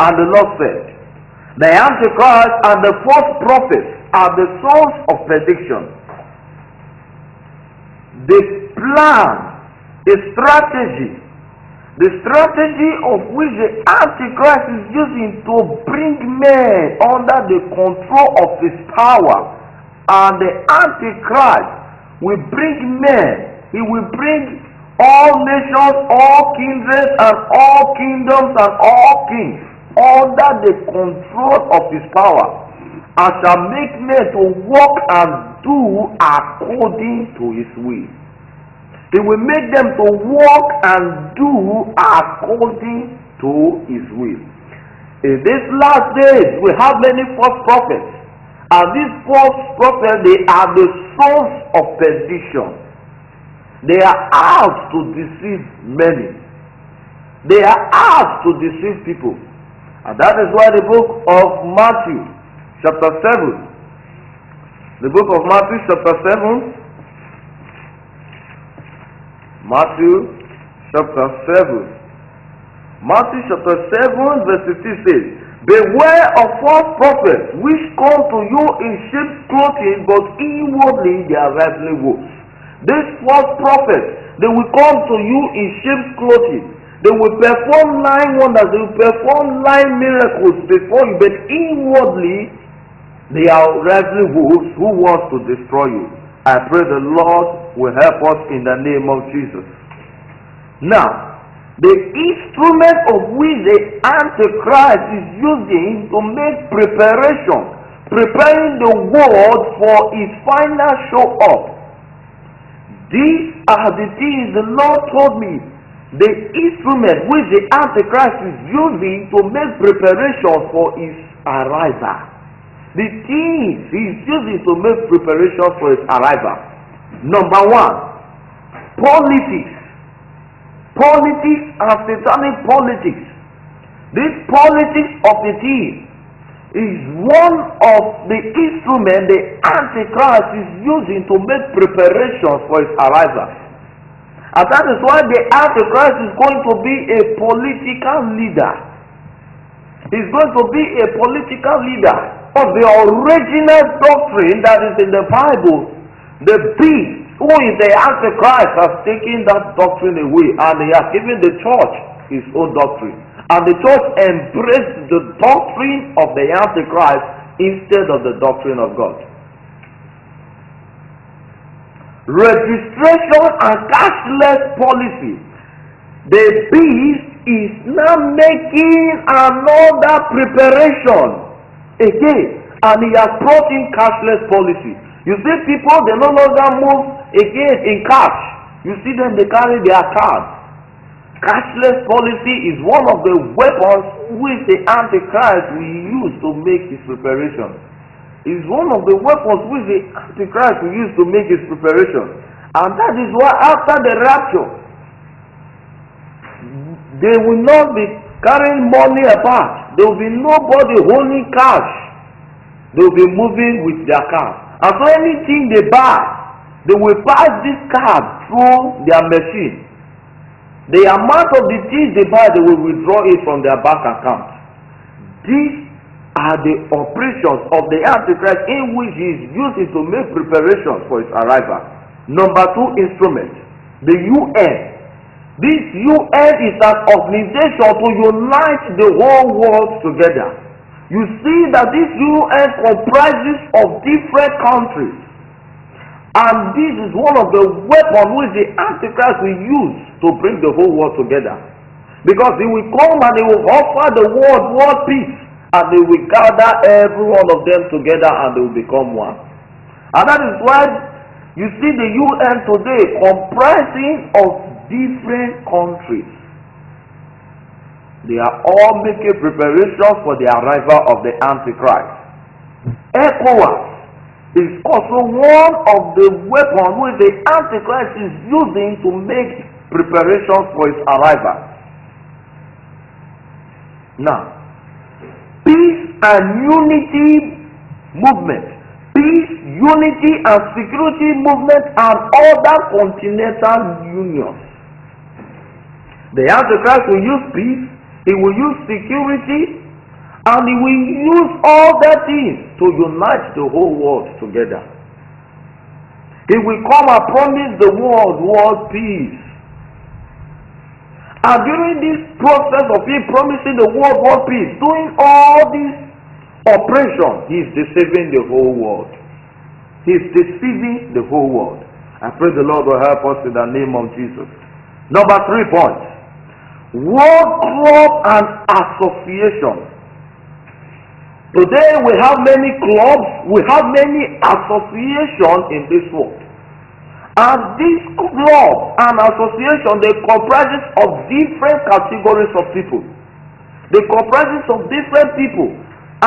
And the Lord said, the Antichrist and the false prophets are the sons of perdition. The plan, the strategy, The strategy of which the Antichrist is using to bring men under the control of his power, and the Antichrist will bring men, he will bring all nations, all kindreds, and all kingdoms, and all kings under the control of his power, and shall make men to walk and do according to his will. He will make them to walk and do according to his will. In these last days, we have many false prophets. And these false prophets, they are the source of perdition. They are out to deceive many. They are out to deceive people. And that is why the book of Matthew, chapter seven, the book of Matthew, chapter seven, Matthew chapter seven. Matthew chapter seven verse fifteen says, "Beware of false prophets, which come to you in sheep's clothing, but inwardly they are ravening wolves." These false prophets, they will come to you in sheep's clothing. They will perform lying wonders, they will perform lying miracles before you, but inwardly they are ravening wolves who want to destroy you. I pray the Lord will help us in the name of Jesus. Now, the instrument of which the Antichrist is using to make preparation, preparing the world for his final show up. These are the things the Lord told me. The instrument which the Antichrist is using to make preparation for his arrival. The things he is using to make preparation for his arrival. Number one, politics. Politics and satanic politics. This politics of the thief is one of the instruments the Antichrist is using to make preparations for his arrival. And that is why the Antichrist is going to be a political leader. He's going to be a political leader. Of the original doctrine that is in the Bible, the beast, who is the Antichrist, has taken that doctrine away, and he has given the church his own doctrine. And the church embraced the doctrine of the Antichrist instead of the doctrine of God. Registration and cashless policy. The beast is now making another preparation. Again, and he has brought in cashless policy. You see, people, they no longer move again in cash. You see them, they carry their cards. Cashless policy is one of the weapons which the Antichrist will use to make his preparation. It's one of the weapons which the Antichrist will use to make his preparation. And that is why after the rapture, they will not be carrying money apart. There will be nobody holding cash. They will be moving with their card. And so anything they buy, they will pass this card through their machine. The amount of the things they buy, they will withdraw it from their bank account. These are the operations of the Antichrist in which he is using to make preparations for his arrival. Number two instrument, the U N. This U N is an organization to unite the whole world together. You see that this U N comprises of different countries. And this is one of the weapons which the Antichrist will use to bring the whole world together. Because they will come and they will offer the world world peace. And they will gather every one of them together and they will become one. And that is why you see the U N today comprising of different countries. They are all making preparations for the arrival of the Antichrist. ECOWAS is also one of the weapons which the Antichrist is using to make preparations for his arrival. Now, peace and unity movement, peace, unity and security movement, and other continental unions. The Antichrist will use peace, he will use security, and he will use all that things to unite the whole world together. He will come and promise the world world peace. And during this process of him promising the world world peace, doing all this operation, he is deceiving the whole world. He is deceiving the whole world. I pray the Lord will help us in the name of Jesus. Number three point. World club and association. Today we have many clubs, we have many associations in this world. And these clubs and associations, they comprise of different categories of people. They comprise of different people.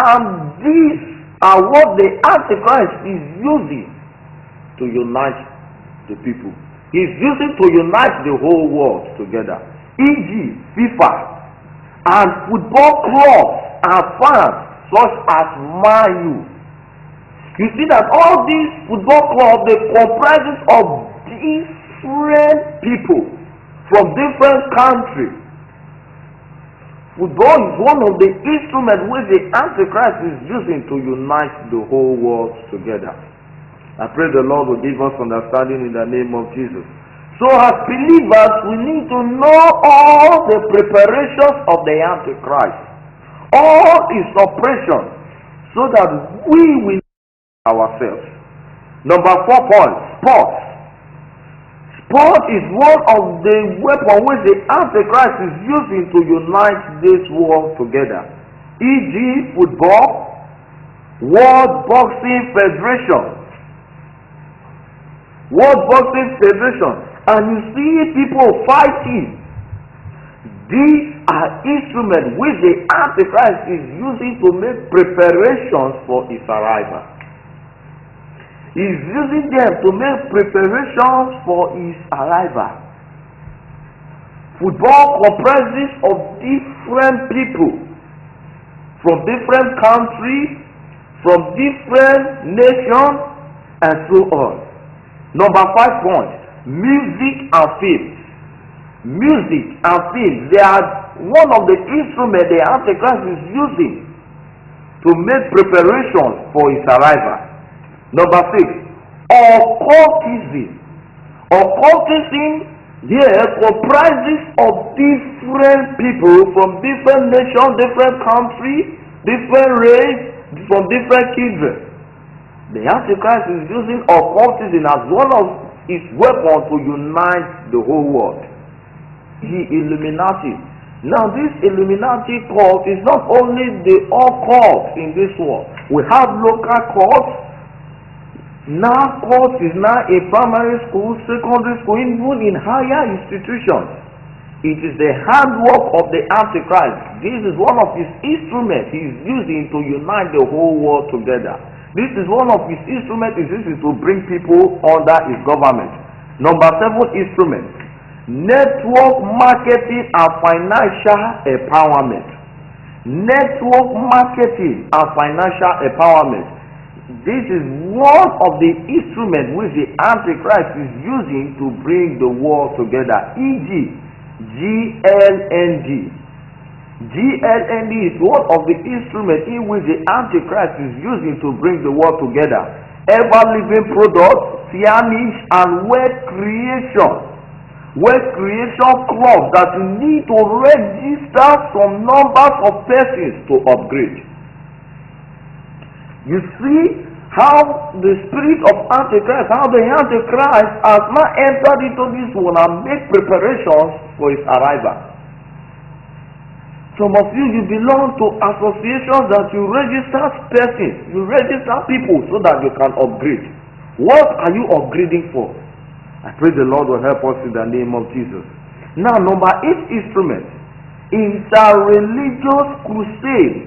And these are what the Antichrist is using to unite the people. He is using to unite the whole world together. for example FIFA and football clubs and fans such as Man U. You see that all these football clubs, they comprise of different people from different countries. Football is one of the instruments which the Antichrist is using to unite the whole world together. I pray the Lord will give us understanding in the name of Jesus. So as believers, we need to know all the preparations of the Antichrist, all his operations, so that we will ourselves. Number four point, sports. Sport is one of the weapons which the Antichrist is using to unite this world together. for example football, World Boxing Federation, World Boxing Federation, and you see people fighting. These are instruments which the Antichrist is using to make preparations for his arrival. He is using them to make preparations for his arrival. Football comprises of different people from different countries, from different nations, and so on. Number five point, music and film. Music and film, they are one of the instruments the Antichrist is using to make preparations for his arrival. Number six, occultism. Occultism here comprises of different people from different nations, different countries, different race, from different kindred. The Antichrist is using occultism as one of his weapons to unite the whole world. The Illuminati. Now, this Illuminati cult is not only the occult in this world. We have local cults. Now, cult is now in primary school, secondary school, even in higher institutions. It is the handwork of the Antichrist. This is one of his instruments he is using to unite the whole world together. This is one of his instruments is used to bring people under his government. Number seven instrument, network marketing and financial empowerment. Network marketing and financial empowerment. This is one of the instruments which the Antichrist is using to bring the world together. for example G L N D. G L N D is one of the instruments in which the Antichrist is using to bring the world together. Ever-living products, signage, and web creation. Web creation clubs that you need to register some numbers of persons to upgrade. You see how the spirit of Antichrist, how the Antichrist has now entered into this one and make preparations for his arrival. Some of you, you belong to associations that you register persons, you register people so that you can upgrade. What are you upgrading for? I pray the Lord will help us in the name of Jesus. Now, number eight instrument, interreligious crusade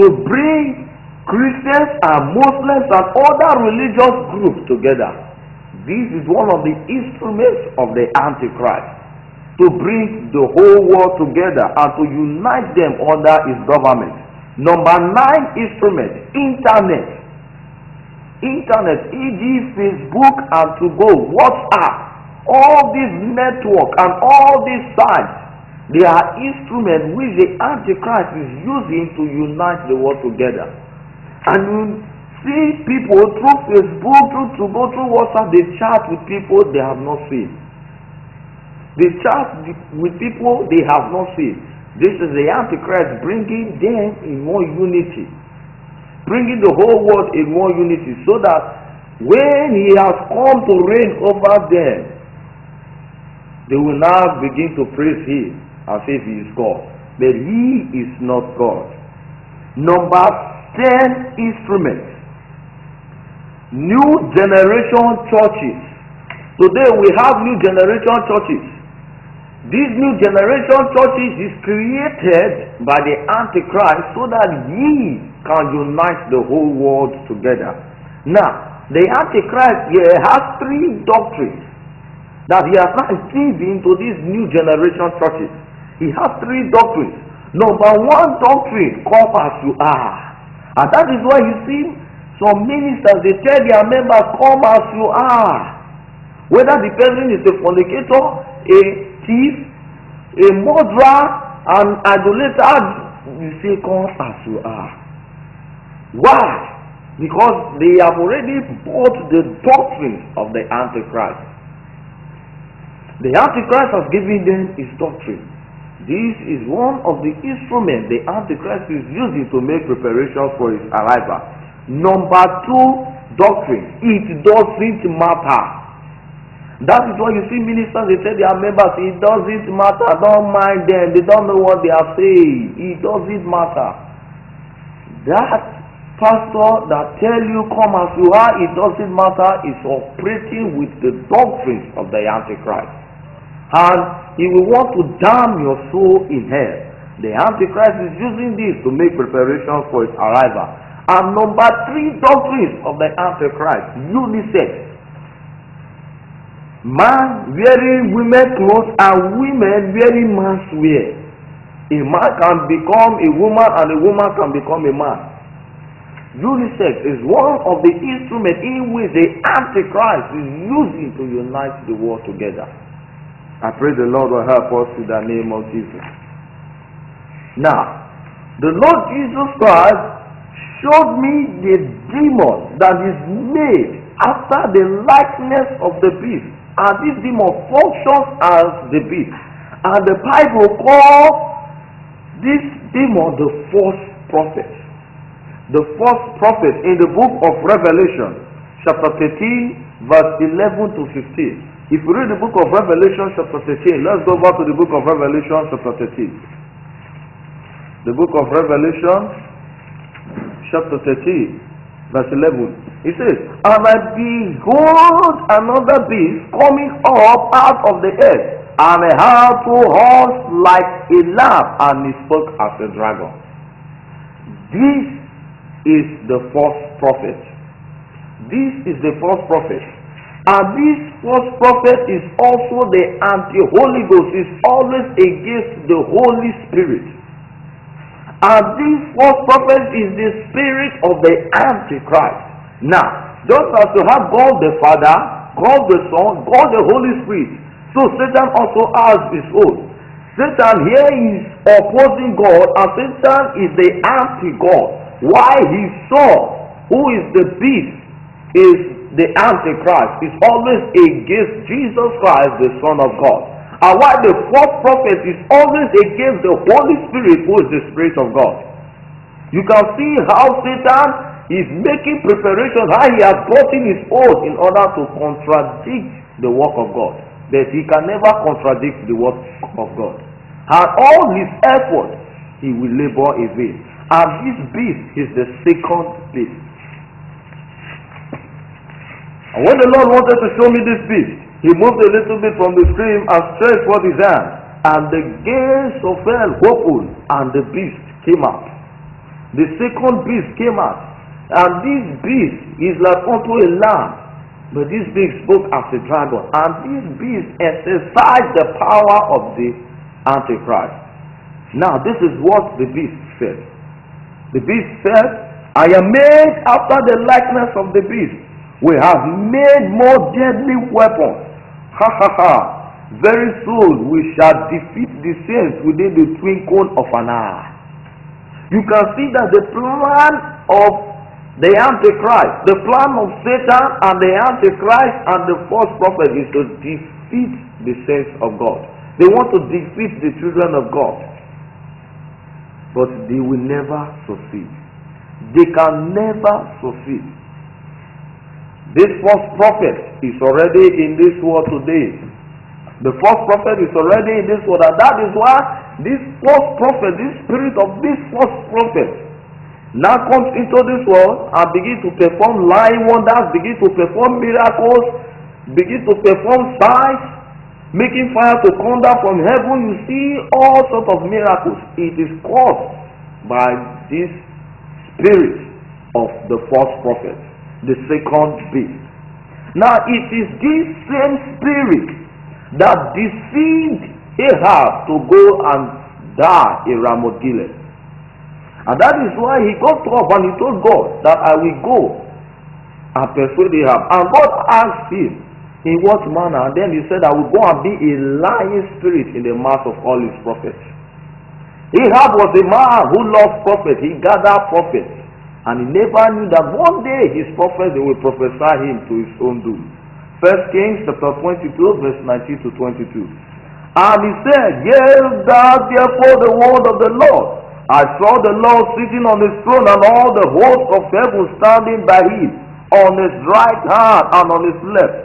to bring Christians and Muslims and other religious groups together. This is one of the instruments of the Antichrist to bring the whole world together and to unite them under his government. Number nine instrument, internet. Internet, for example Facebook and to go, WhatsApp, all these networks and all these sites, they are instruments which the Antichrist is using to unite the world together. And you see people through Facebook, through to go, through WhatsApp, they chat with people they have not seen. They chat with people they have not saved. This is the Antichrist bringing them in more unity, bringing the whole world in more unity, so that when he has come to reign over them, they will now begin to praise him as if he is God. But he is not God. Number ten instruments. New generation churches. Today we have new generation churches. These new generation churches is created by the Antichrist so that ye can unite the whole world together. Now, the Antichrist here has three doctrines that he has not received into these new generation churches. He has three doctrines. Number one doctrine, come as you are. And that is why you see some ministers, they tell their members, come as you are. Whether the person is a fornicator, a thief, a murderer, an idolater, you say, come as you are. Why? Because they have already bought the doctrine of the Antichrist. The Antichrist has given them his doctrine. This is one of the instruments the Antichrist is using to make preparations for his arrival. Number two doctrine, it doesn't matter. That is why you see ministers, they tell their members, it doesn't matter, don't mind them, they don't know what they are saying, it doesn't matter. That pastor that tells you come as you are, it doesn't matter, is operating with the doctrines of the Antichrist. And he will want to damn your soul in hell. The Antichrist is using this to make preparations for his arrival. And number three doctrines of the Antichrist, unisex. Man wearing women's clothes and women wearing man's wear. A man can become a woman and a woman can become a man. Unisex is one of the instruments in which the Antichrist is using to unite the world together. I pray the Lord will help us in the name of Jesus. Now, the Lord Jesus Christ showed me the demon that is made after the likeness of the beast. And this demon functions as the beast. And the Bible calls this demon the false prophet. The false prophet in the book of Revelation, chapter thirteen, verse eleven to fifteen. If you read the book of Revelation chapter thirteen, let's go back to the book of Revelation chapter thirteen. The book of Revelation chapter thirteen, verse eleven. It says, and I behold another beast coming up out of the earth, and he had two horns like a lamb, and he spoke as a dragon. This is the false prophet. This is the false prophet. And this false prophet is also the anti-Holy Ghost, is always against the Holy Spirit. And this false prophet is the spirit of the Antichrist. Now, just as you have God the Father, God the Son, God the Holy Spirit, so Satan also has his own. Satan here is opposing God, and Satan is the anti-God. Why his son, who is the beast, is the Antichrist, is always against Jesus Christ, the Son of God. And while the false prophet is always against the Holy Spirit, who is the Spirit of God. You can see how Satan is making preparations, how he has gotten his oath in order to contradict the work of God. But he can never contradict the work of God. And all his efforts, he will labor in vain. And this beast is the second beast. And when the Lord wanted to show me this beast, he moved a little bit from the stream and stretched forth his hand. And the gates of hell opened, and the beast came out. The second beast came out. And this beast is like unto a lamb. But this beast spoke as a dragon. And this beast exercised the power of the Antichrist. Now, this is what the beast said. The beast said, I am made after the likeness of the beast. We have made more deadly weapons. Ha ha ha. Very soon we shall defeat the saints within the twinkle of an eye. You can see that the plan of the Antichrist, the plan of Satan and the Antichrist and the false prophet is to defeat the saints of God. They want to defeat the children of God. But they will never succeed. They can never succeed. This false prophet is already in this world today. The false prophet is already in this world. And that is why this false prophet, this spirit of this false prophet, now comes into this world and begin to perform lying wonders, begin to perform miracles, begin to perform signs, making fire to come down from heaven. You see all sorts of miracles. It is caused by this spirit of the false prophet, the second beast. Now it is this same spirit that deceived Ahab to go and die in Ramoth Gilead. And that is why he got up and he told God that I will go and persuade Ahab. And God asked him in what manner, and then he said, I will go and be a lying spirit in the mouth of all his prophets. Ahab was a man who loved prophets. He gathered prophets. And he never knew that one day his prophets, they will prophesy him to his own doom. First Kings chapter twenty-two, verse nineteen to twenty-two. And he said, Hear thou therefore the word of the Lord. I saw the Lord sitting on his throne, and all the host of heaven standing by him, on his right hand and on his left.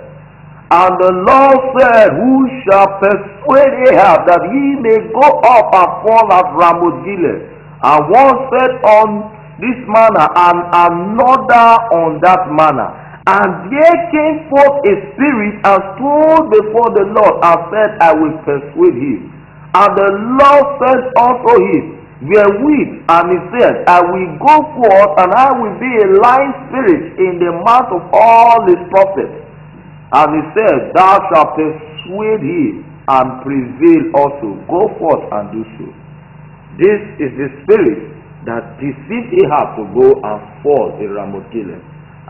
And the Lord said, Who shall persuade Ahab that he may go up and fall at Ramoth Gilead? And one said on this manner, and another on that manner. And there came forth a spirit, and stood before the Lord, and said, I will persuade him. And the Lord said unto him, Wherewith, and he said, I will go forth, and I will be a lying spirit in the mouth of all his prophets. And he said, Thou shalt persuade him, and prevail also. Go forth and do so. This is the spirit that deceived Ahab to go and fall in Ramoth Gilead.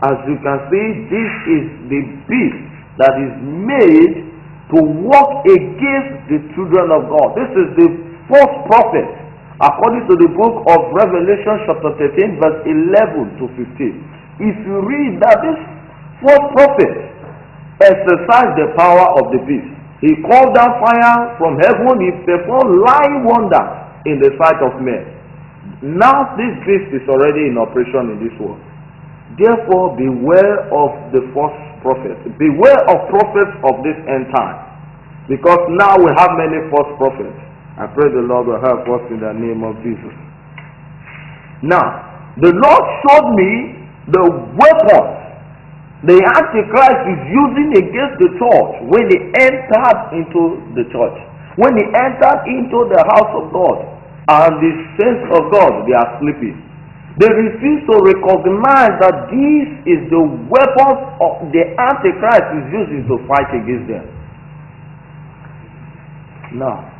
As you can see, this is the beast that is made to walk against the children of God. This is the false prophet. According to the book of Revelation chapter thirteen verse eleven to fifteen. If you read that, this false prophet exercised the power of the beast. He called down fire from heaven. He performed lying wonders in the sight of men. Now this beast is already in operation in this world. Therefore beware of the false prophets. Beware of prophets of this end time. Because now we have many false prophets. I pray the Lord will help us in the name of Jesus. Now, the Lord showed me the weapons the Antichrist is using against the church when he entered into the church, when he entered into the house of God, and the saints of God, they are sleeping. They refuse to recognize that this is the weapons of the Antichrist is using to fight against them. Now,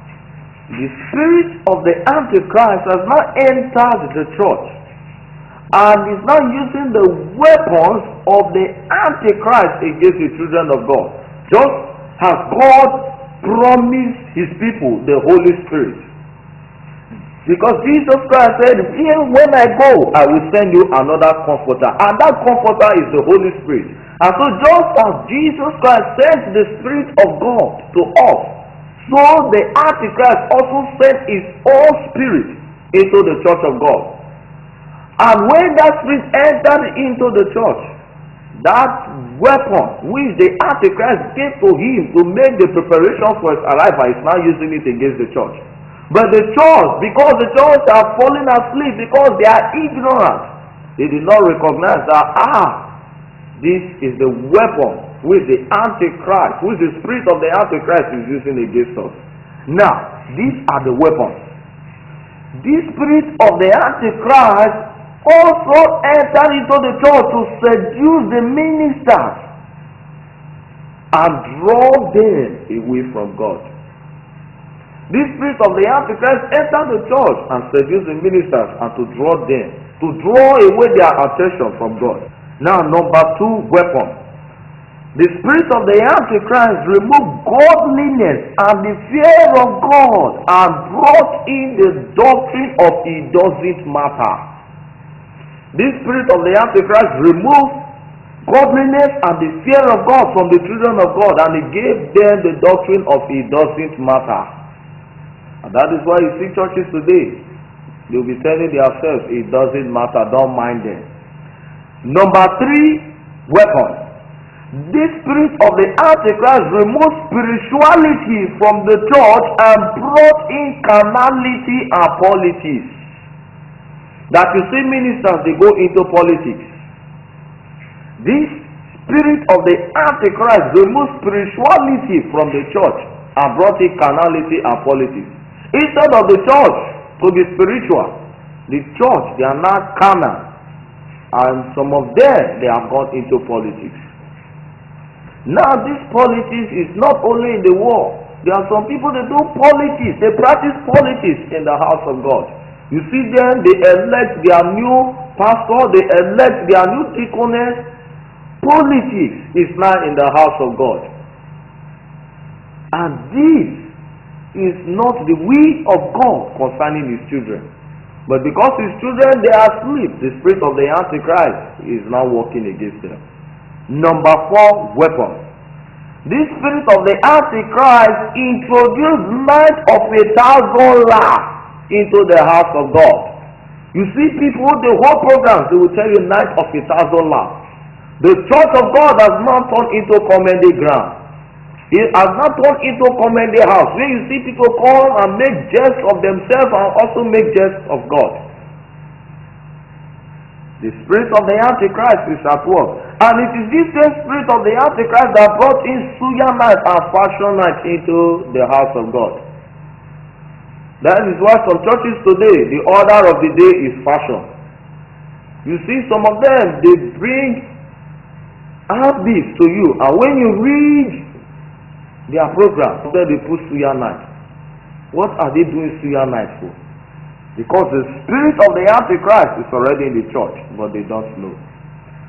the spirit of the Antichrist has now entered the church and is now using the weapons of the Antichrist against the children of God. Just as God promised his people the Holy Spirit. Because Jesus Christ said, when I go, I will send you another comforter. And that comforter is the Holy Spirit. And so just as Jesus Christ sent the Spirit of God to us, so the Antichrist also sent his own spirit into the church of God. And when that spirit entered into the church, that weapon which the Antichrist gave to him to make the preparation for his arrival is now using it against the church. But the church, because the church are falling asleep, because they are ignorant, they did not recognize that, ah, this is the weapon with the Antichrist, with the spirit of the Antichrist is using against us. Now, these are the weapons. This spirit of the Antichrist also entered into the church to seduce the ministers and draw them away from God. This spirit of the Antichrist entered the church and seduced the ministers and to draw them, to draw away their attention from God. Now, number two, weapons. The spirit of the Antichrist removed godliness and the fear of God and brought in the doctrine of it doesn't matter. This spirit of the Antichrist removed godliness and the fear of God from the children of God, and he gave them the doctrine of it doesn't matter. And that is why you see churches today, they will be telling themselves it doesn't matter, don't mind them. Number three, weapons. This spirit of the Antichrist removed spirituality from the church and brought in carnality and politics. That you see ministers, they go into politics. This spirit of the Antichrist removed spirituality from the church and brought in carnality and politics. Instead of the church to be spiritual, the church, they are not carnal. And some of them, they have gone into politics. Now this politics is not only in the world. There are some people that do politics. They practice politics in the house of God. You see them, they elect their new pastor, they elect their new deaconess. Politics is not in the house of God. And this is not the will of God concerning his children. But because his children, they are asleep, the spirit of the Antichrist is now working against them. Number four, weapons. This spirit of the Antichrist introduced might of a thousand laughs into the house of God. You see people, the whole programs, they will tell you night of a thousand laughs. The church of God has not turned into comedy ground. It has not turned into comedy house, where you see people come and make jest of themselves and also make jest of God. The spirit of the Antichrist is at work. And it is this same spirit of the Antichrist that brought in Suya night and Fashion night into the house of God. That is why some churches today, the order of the day is fashion. You see some of them, they bring habits to you. And when you read their program, sometimes they put Suya night. What are they doing Suya night for? Because the spirit of the Antichrist is already in the church, but they don't know.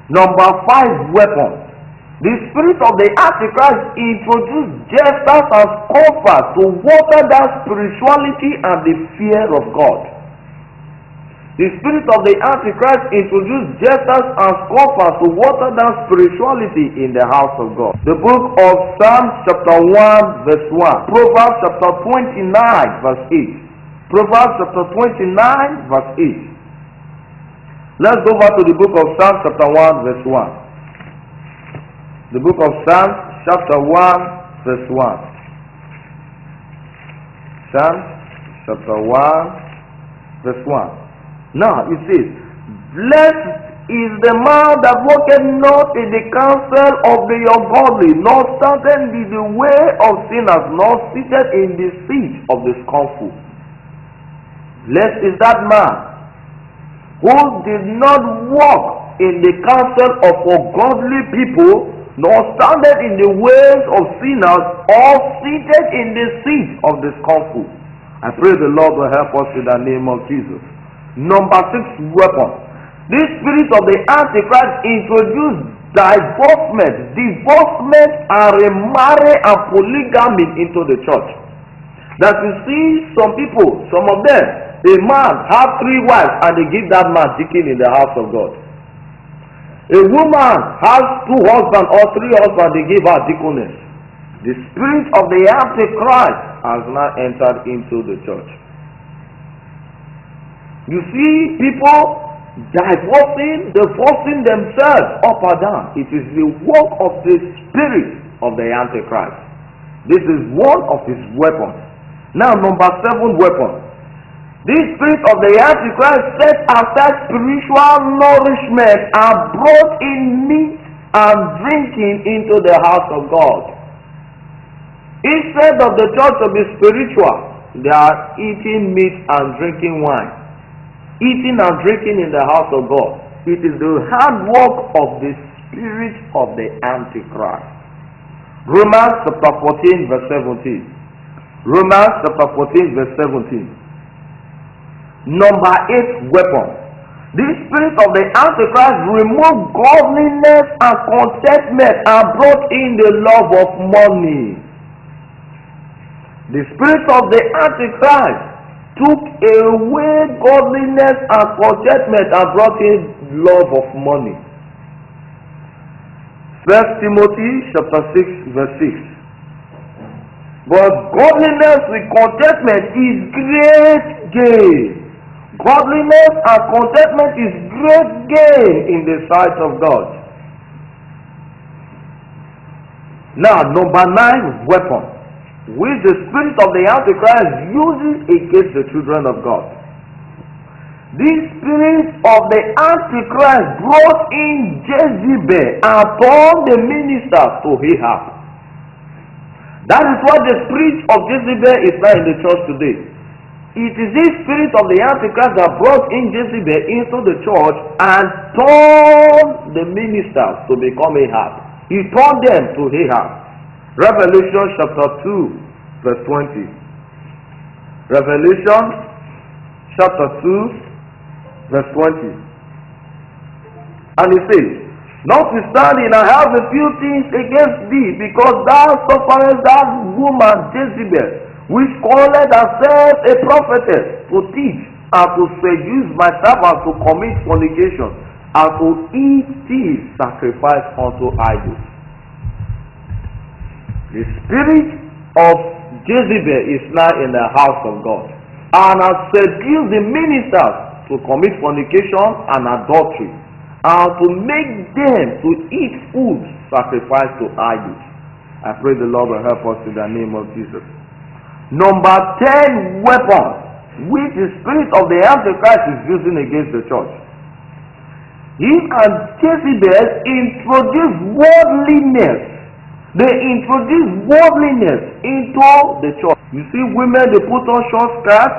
Number five, weapons. The spirit of the Antichrist introduced jesters and scoffers to water down spirituality and the fear of God. The spirit of the Antichrist introduced jesters and scoffers to water down spirituality in the house of God. The book of Psalms chapter one verse one. Proverbs chapter twenty-nine verse eight. Proverbs chapter twenty-nine verse eight. Let's go back to the book of Psalms chapter one verse one. The book of Psalms chapter one verse one. Psalms chapter one verse one. Now it says, blessed is the man that walketh not in the counsel of the ungodly, nor standeth in the way of sinners, nor sitteth in the seat of the scornful. Blessed is that man who did not walk in the counsel of ungodly people, nor standeth in the ways of sinners, or seated in the seat of the scornful. I pray the Lord will help us in the name of Jesus. Number six, weapon. This spirit of the Antichrist introduced divorcement, divorcement and remarry and polygamy into the church. That you see some people, some of them, a man have three wives and they give that man deacon in the house of God. A woman has two husbands or three husbands, they give her deaconess. The spirit of the Antichrist has now entered into the church. You see people divorcing, divorcing themselves up and down. It is the work of the spirit of the Antichrist. This is one of his weapons. Now, number seven, weapon. This spirit of the Antichrist set aside spiritual nourishment and brought in meat and drinking into the house of God. Instead of the church to be spiritual, they are eating meat and drinking wine. Eating and drinking in the house of God. It is the hard work of the spirit of the Antichrist. Romans chapter fourteen verse seventeen. Romans chapter fourteen verse seventeen. Number eight, weapon. This spirit of the Antichrist removed godliness and contentment and brought in the love of money. The spirit of the Antichrist took away godliness and contentment and brought in love of money. First Timothy chapter six verse six. But godliness with contentment is great gain. Godliness and contentment is great gain in the sight of God. Now, number nine, weapon, which the spirit of the Antichrist uses against the children of God. This spirit of the Antichrist brought in Jezebel upon the ministers to Ahab. That is what the spirit of Jezebel is now in the church today. It is this spirit of the Antichrist that brought in Jezebel into the church and turned the ministers to become Ahab. He turned them to Ahab. Revelation chapter two verse twenty. Revelation chapter two verse twenty. And it says, notwithstanding I have a few things against thee, because thou sufferest that woman Jezebel, which calleth herself a prophetess, to teach and to seduce my servants to commit fornication and to eat things sacrificed unto idols. The spirit of Jezebel is now in the house of God and has seduced the ministers to commit fornication and adultery and to make them to eat food sacrificed to idols. I pray the Lord will help us in the name of Jesus. Number ten, weapon, which the spirit of the Antichrist is using against the church. He and Jezebel introduce worldliness. They introduce worldliness into the church. You see women, they put on short skirts,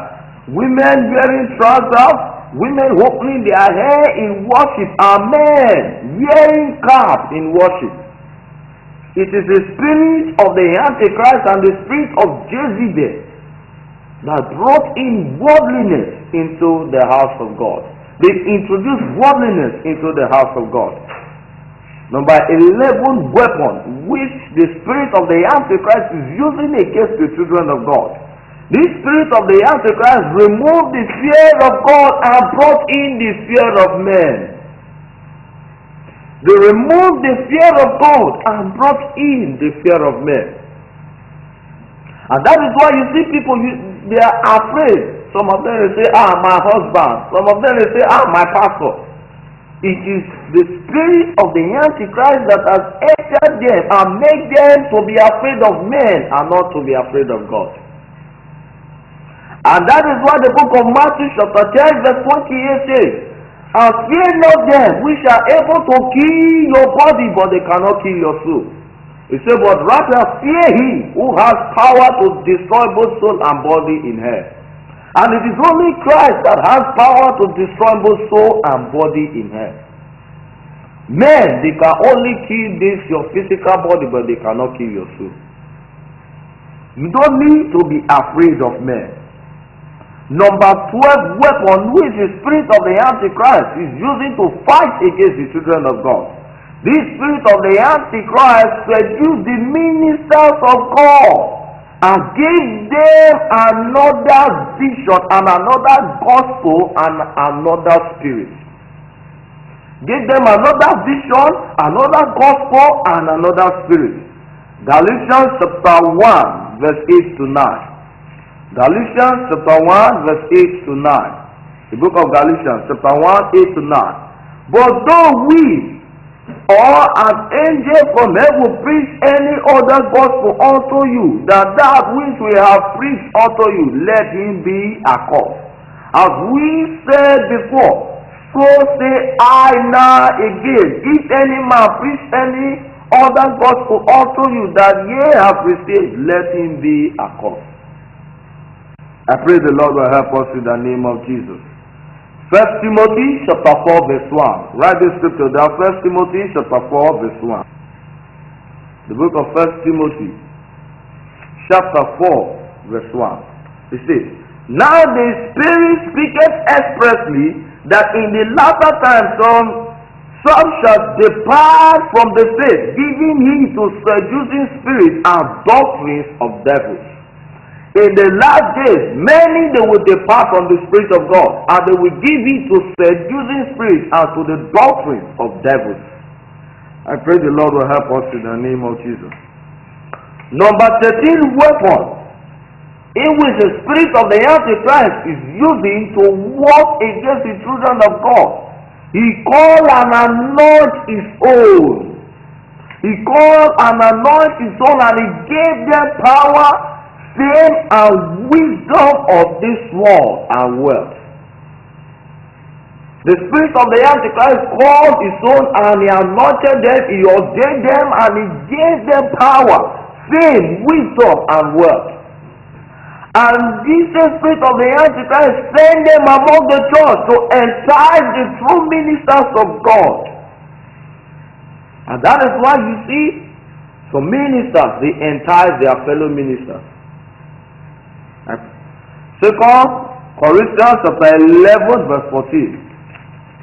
women wearing trousers, women opening their hair in worship, and men wearing caps in worship. It is the spirit of the Antichrist and the spirit of Jezebel that brought in worldliness into the house of God. They introduced worldliness into the house of God. Number eleven, weapon, which the spirit of the Antichrist is using against the children of God. This spirit of the Antichrist removed the fear of God and brought in the fear of men. They removed the fear of God and brought in the fear of men. And that is why you see people, you, they are afraid. Some of them they say, ah, my husband. Some of them they say, ah, my pastor. It is the spirit of the Antichrist that has entered them and made them to be afraid of men and not to be afraid of God. And that is why the book of Matthew chapter ten verse twenty-eight says, and fear not them which are able to kill your body, but they cannot kill your soul. He said, but rather fear him who has power to destroy both soul and body in hell. And it is only Christ that has power to destroy both soul and body in hell. Men, they can only kill this, your physical body, but they cannot kill your soul. You don't need to be afraid of men. Number twelve, weapon, which the spirit of the Antichrist is using to fight against the children of God. This spirit of the Antichrist seduced the ministers of God and gave them another vision and another gospel and another spirit. Gave them another vision, another gospel, and another spirit. Galatians chapter one verse eight to nine. Galatians chapter one verse eight to nine. The book of Galatians chapter one, eight to nine. But though we or an angel from heaven preach any other gospel unto you than that which we have preached unto you, let him be accursed. As we said before, so say I now again, if any man preach any other gospel unto you that ye have received, let him be accursed. I pray the Lord will help us in the name of Jesus. First Timothy chapter four verse one. Write this scripture down. First Timothy chapter four verse one. The book of First Timothy chapter four verse one. It says, now the Spirit speaketh expressly, that in the latter time some, some shall depart from the faith, giving heed to seducing spirits and doctrines of devils. In the last days, many they will depart from the Spirit of God, and they will give heed to seducing spirits and to the doctrine of devils. I pray the Lord will help us in the name of Jesus. Number thirteen weapon in which the spirit of the Antichrist is using to walk against the children of God. He called and anointed his own. He called and anointed his own, and he gave them power, fame, and wisdom of this world and wealth. The spirit of the Antichrist called his own, and he anointed them, he ordained them, and he gave them power, fame, wisdom, and wealth. And this spirit of the Antichrist sent them among the church to entice the true ministers of God. And that is why you see some ministers, they entice their fellow ministers. Second Corinthians chapter eleven verse fourteen.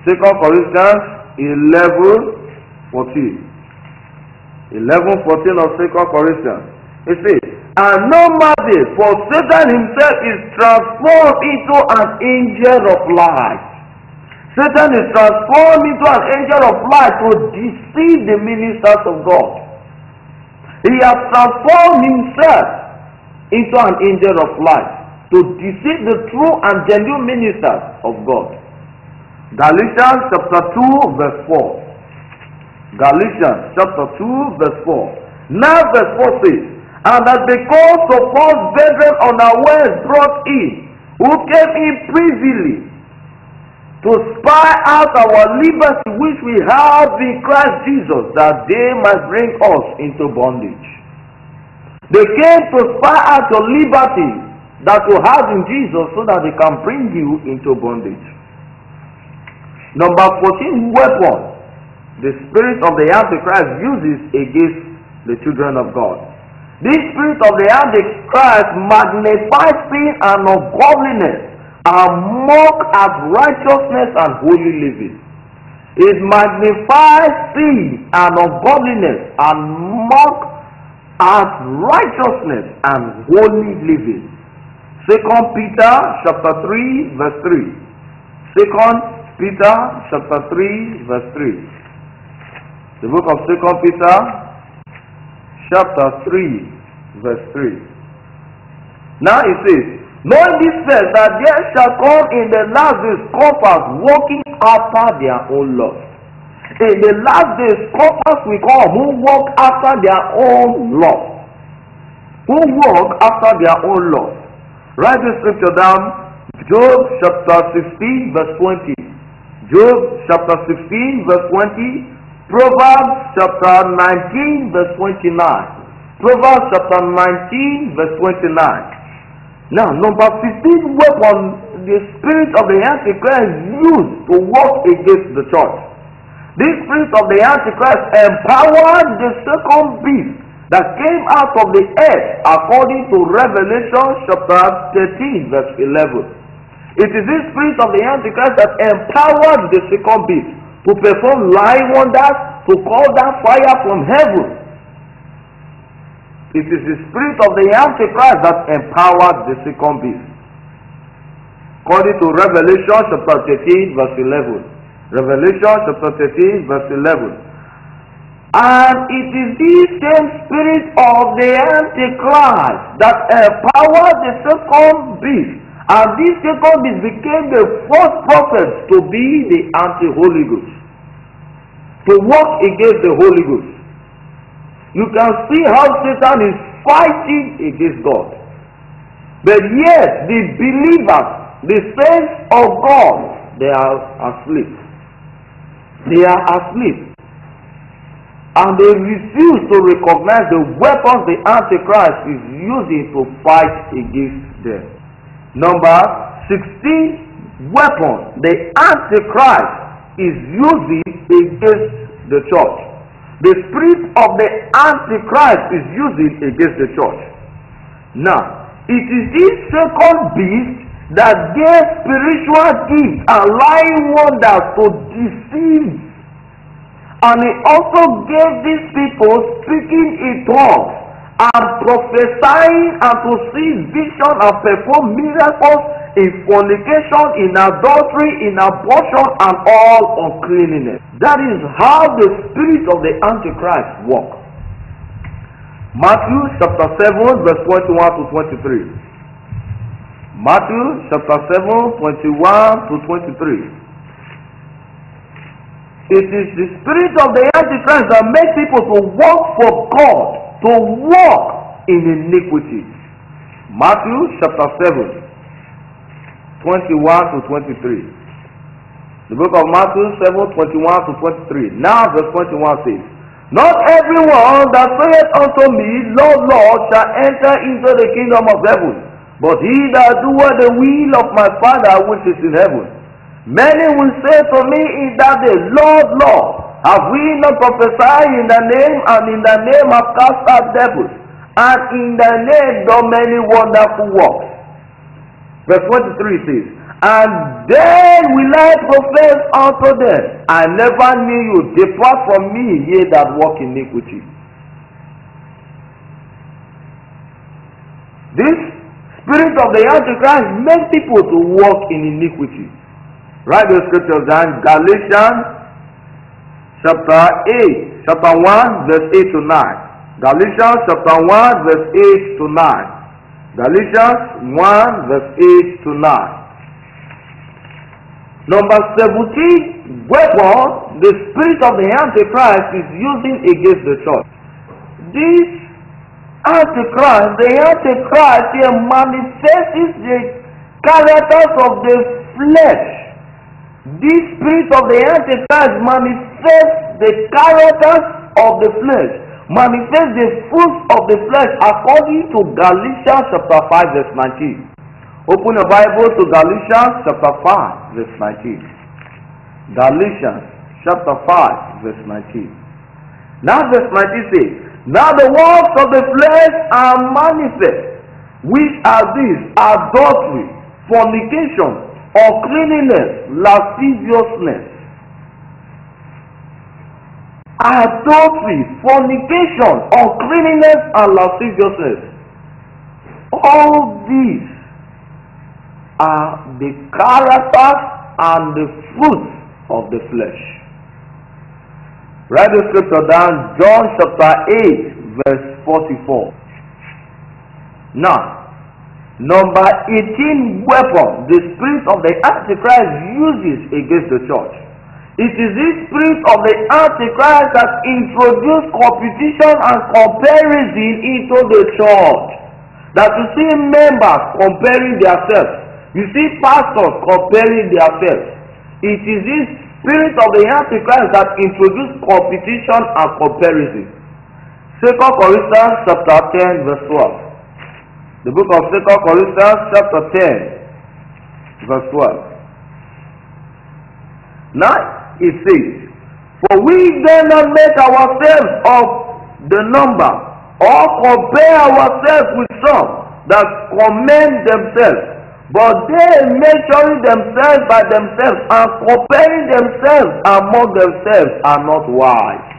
Second Corinthians eleven fourteen. eleven fourteen of Second Corinthians. It says, and no matter, for Satan himself is transformed into an angel of light. Satan is transformed into an angel of light to deceive the ministers of God. He has transformed himself into an angel of light to deceive the true and genuine ministers of God. Galatians chapter two verse four. Galatians chapter two verse four. Now verse four says, and that because of false brethren unawares brought in, who came in privily to spy out our liberty which we have in Christ Jesus, that they might bring us into bondage. They came to spy out your liberty that you have in Jesus, so that they can bring you into bondage. Number fourteen weapon the spirit of the Antichrist uses against the children of God. This spirit of the Antichrist magnifies sin and ungodliness and mocks at righteousness and holy living. It magnifies sin and ungodliness and mocks at righteousness and holy living. Second Peter chapter three verse three. Second Peter chapter three verse three. The book of Second Peter chapter three verse three. Now it says, knowing this says that there shall come in the last days scoffers walking after their own lust. In the last days scoffers will come who walk after their own lust. Who walk after their own lust. Write the scripture down. Job chapter sixteen verse twenty. Job chapter sixteen verse twenty, Proverbs chapter nineteen verse twenty-nine, Proverbs chapter nineteen verse twenty-nine. Now number fifteen weapon the spirit of the Antichrist used to work against the church. This spirit of the Antichrist empowered the second beast that came out of the earth according to Revelation chapter thirteen verse eleven. It is this spirit of the Antichrist that empowered the second beast to perform lying wonders, to call down fire from heaven. It is the spirit of the Antichrist that empowered the second beast. According to Revelation chapter thirteen verse eleven. Revelation chapter thirteen verse eleven. And it is this same spirit of the Antichrist that empowered the second beast. And this second beast became the first prophet to be the anti-Holy Ghost, to work against the Holy Ghost. You can see how Satan is fighting against God. But yet, the believers, the saints of God, they are asleep. They are asleep. And they refuse to recognize the weapons the Antichrist is using to fight against them. Number sixteen weapon the Antichrist is using against the church. The spirit of the Antichrist is using against the church. Now, it is this second beast that gave spiritual gifts and lying wonders to deceive. And it also gave these people speaking in tongues and prophesying and to see vision and perform miracles in fornication, in adultery, in abortion, and all uncleanness. That is how the spirit of the Antichrist works. Matthew chapter seven, verse twenty-one to twenty-three. Matthew chapter seven, twenty-one to twenty-three. It is the spirit of the Antichrist that makes people to walk for God, to walk in iniquity. Matthew chapter seven, twenty-one to twenty-three. The book of Matthew seven, twenty-one to twenty-three. Now verse twenty-one says, "Not everyone that saith unto me, Lord, Lord, shall enter into the kingdom of heaven, but he that doeth the will of my Father which is in heaven. Many will say to me in that day, Lord, Lord, have we not prophesied in thy name, and in thy name have cast out devils, and in thy name done many wonderful works?" Verse twenty-three says, "And then will I profess unto them, I never knew you, depart from me, ye that walk in iniquity." This spirit of the Antichrist makes people to walk in iniquity. Write the scriptures down. Galatians chapter eight, chapter one, verse eight to nine. Galatians chapter one, verse eight to nine. Galatians one, verse eight to nine. Number seventeen, weapon the spirit of the Antichrist is using against the church. This Antichrist, the Antichrist, he manifests the characters of the flesh. This spirit of the Antichrist manifests the characters of the flesh, manifests the fruits of the flesh according to Galatians chapter five, verse nineteen. Open the Bible to Galatians chapter five, verse nineteen. Galatians chapter five, verse nineteen. Now verse nineteen says, "Now the works of the flesh are manifest, which are these: adultery, fornication, uncleanness, lasciviousness." Adultery, fornication, uncleanness, and lasciviousness. All these are the characters and the fruits of the flesh. Write the scripture down. John chapter eight, verse forty-four. Now, number eighteen weapon the spirit of the Antichrist uses against the church. It is this spirit of the Antichrist that introduced competition and comparison into the church. That you see members comparing themselves. You see pastors comparing themselves. It is this spirit of the Antichrist that introduced competition and comparison. Second Corinthians chapter ten, verse twelve. The book of Second Corinthians chapter ten, verse twelve. Now it says, "For we dare not make ourselves of the number, or compare ourselves with some that commend themselves, but they measuring themselves by themselves, and comparing themselves among themselves, are not wise."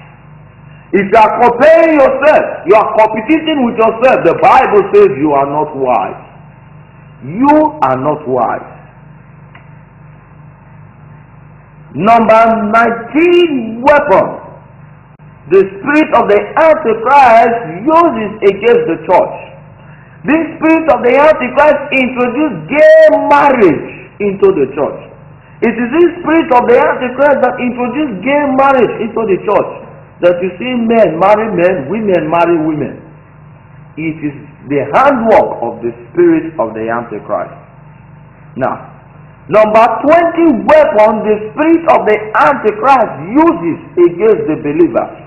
If you are comparing yourself, you are competing with yourself, the Bible says you are not wise. You are not wise. Number nineteen weapon the spirit of the Antichrist uses against the church. This spirit of the Antichrist introduced gay marriage into the church. It is this spirit of the Antichrist that introduced gay marriage into the church. That you see men marry men, women marry women. It is the handwork of the spirit of the Antichrist. Now, number twenty weapon the spirit of the Antichrist uses against the believers,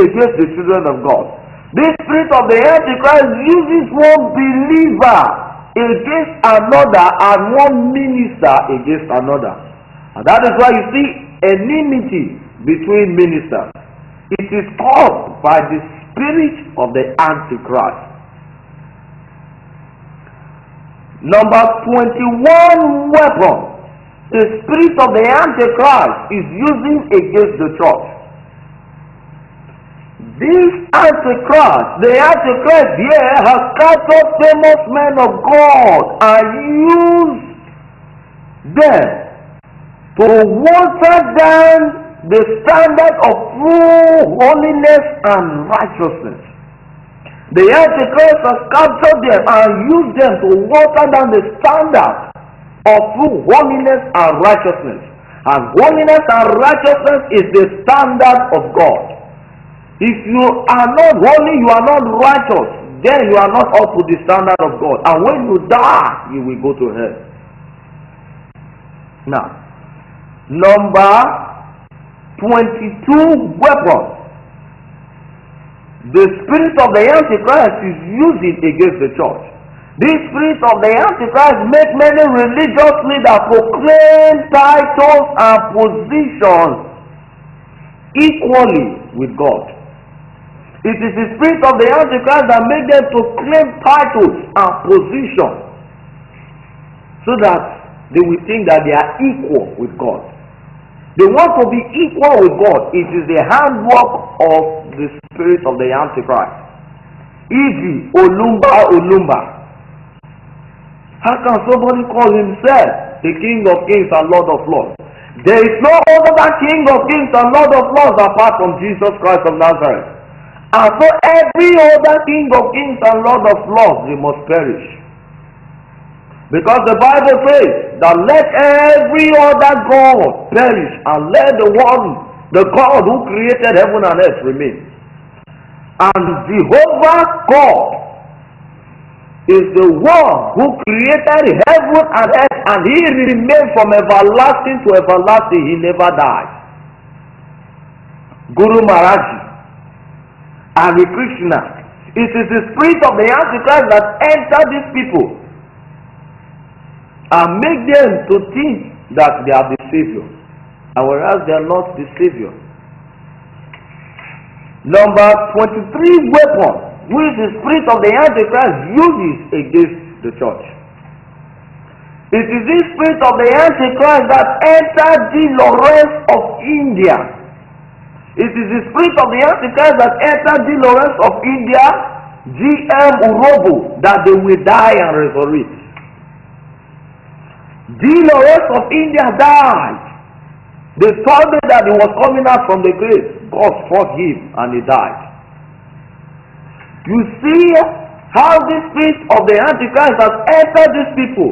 against the children of God. This spirit of the Antichrist uses one believer against another and one minister against another. And that is why you see enmity between ministers. It is caused by the spirit of the Antichrist. Number twenty-one weapon the spirit of the Antichrist is using against the church. This Antichrist, the Antichrist here has cut off famous men of God and used them to water down the standard of true holiness and righteousness. The Antichrist has captured them and used them to water down the standard of true holiness and righteousness. And holiness and righteousness is the standard of God. If you are not holy, you are not righteous, then you are not up to the standard of God. And when you die, you will go to hell. Now, number twenty-two weapons the spirit of the Antichrist is using against the church. This spirit of the Antichrist makes many religious leaders proclaim titles and positions equally with God. It is the spirit of the Antichrist that makes them to claim titles and positions so that they will think that they are equal with God. They want to be equal with God. It is the handwork of the spirit of the Antichrist. Easy, Olumba, Olumba. How can somebody call himself the King of Kings and Lord of Lords? There is no other King of Kings and Lord of Lords apart from Jesus Christ of Nazareth. And so every other King of Kings and Lord of Lords, they must perish. Because the Bible says that let every other God perish and let the one, the God who created heaven and earth, remain. And Jehovah God is the one who created heaven and earth, and he remains from everlasting to everlasting. He never dies. Guru Maharaj and the Krishna. It is the spirit of the Antichrist that enters these people and make them to think that they are the Savior, and whereas they are not the Savior. Number twenty-three weapon which the spirit of the Antichrist uses against the church. It is this spirit of the Antichrist that entered the Lawrence of India. It is the spirit of the Antichrist that entered the Lawrence of India, G M Urobo, that they will die and resurrect. The Lawrence of India died. They told him that he was coming out from the grave. God struck him and he died. You see how the spirit of the Antichrist has entered these people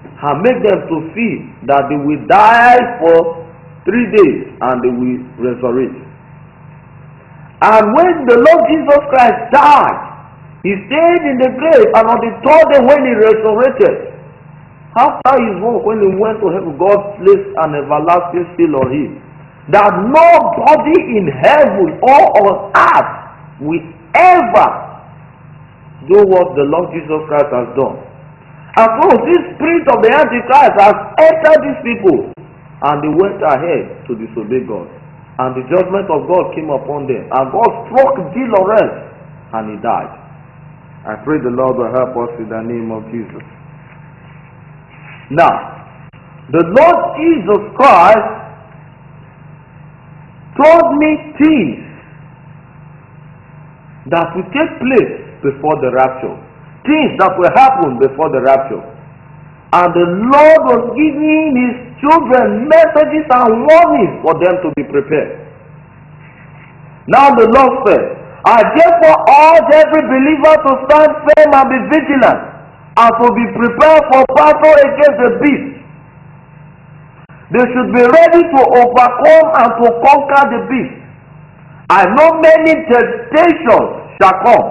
and made them to see that they will die for three days and they will resurrect. And when the Lord Jesus Christ died, he stayed in the grave, and on the third day when he resurrected, after his work, when he went to heaven, God placed an everlasting seal on him, that nobody in heaven or on earth will ever do what the Lord Jesus Christ has done. And so this spirit of the Antichrist has entered these people, and they went ahead to disobey God. And the judgment of God came upon them. And God struck the Lawrence and he died. I pray the Lord will help us in the name of Jesus. Now, the Lord Jesus Christ told me things that will take place before the rapture. Things that will happen before the rapture. And the Lord was giving his children messages and warnings for them to be prepared. Now the Lord said, I therefore urge every believer to stand firm and be vigilant, and to be prepared for battle against the beast. They should be ready to overcome and to conquer the beast. I know many temptations shall come,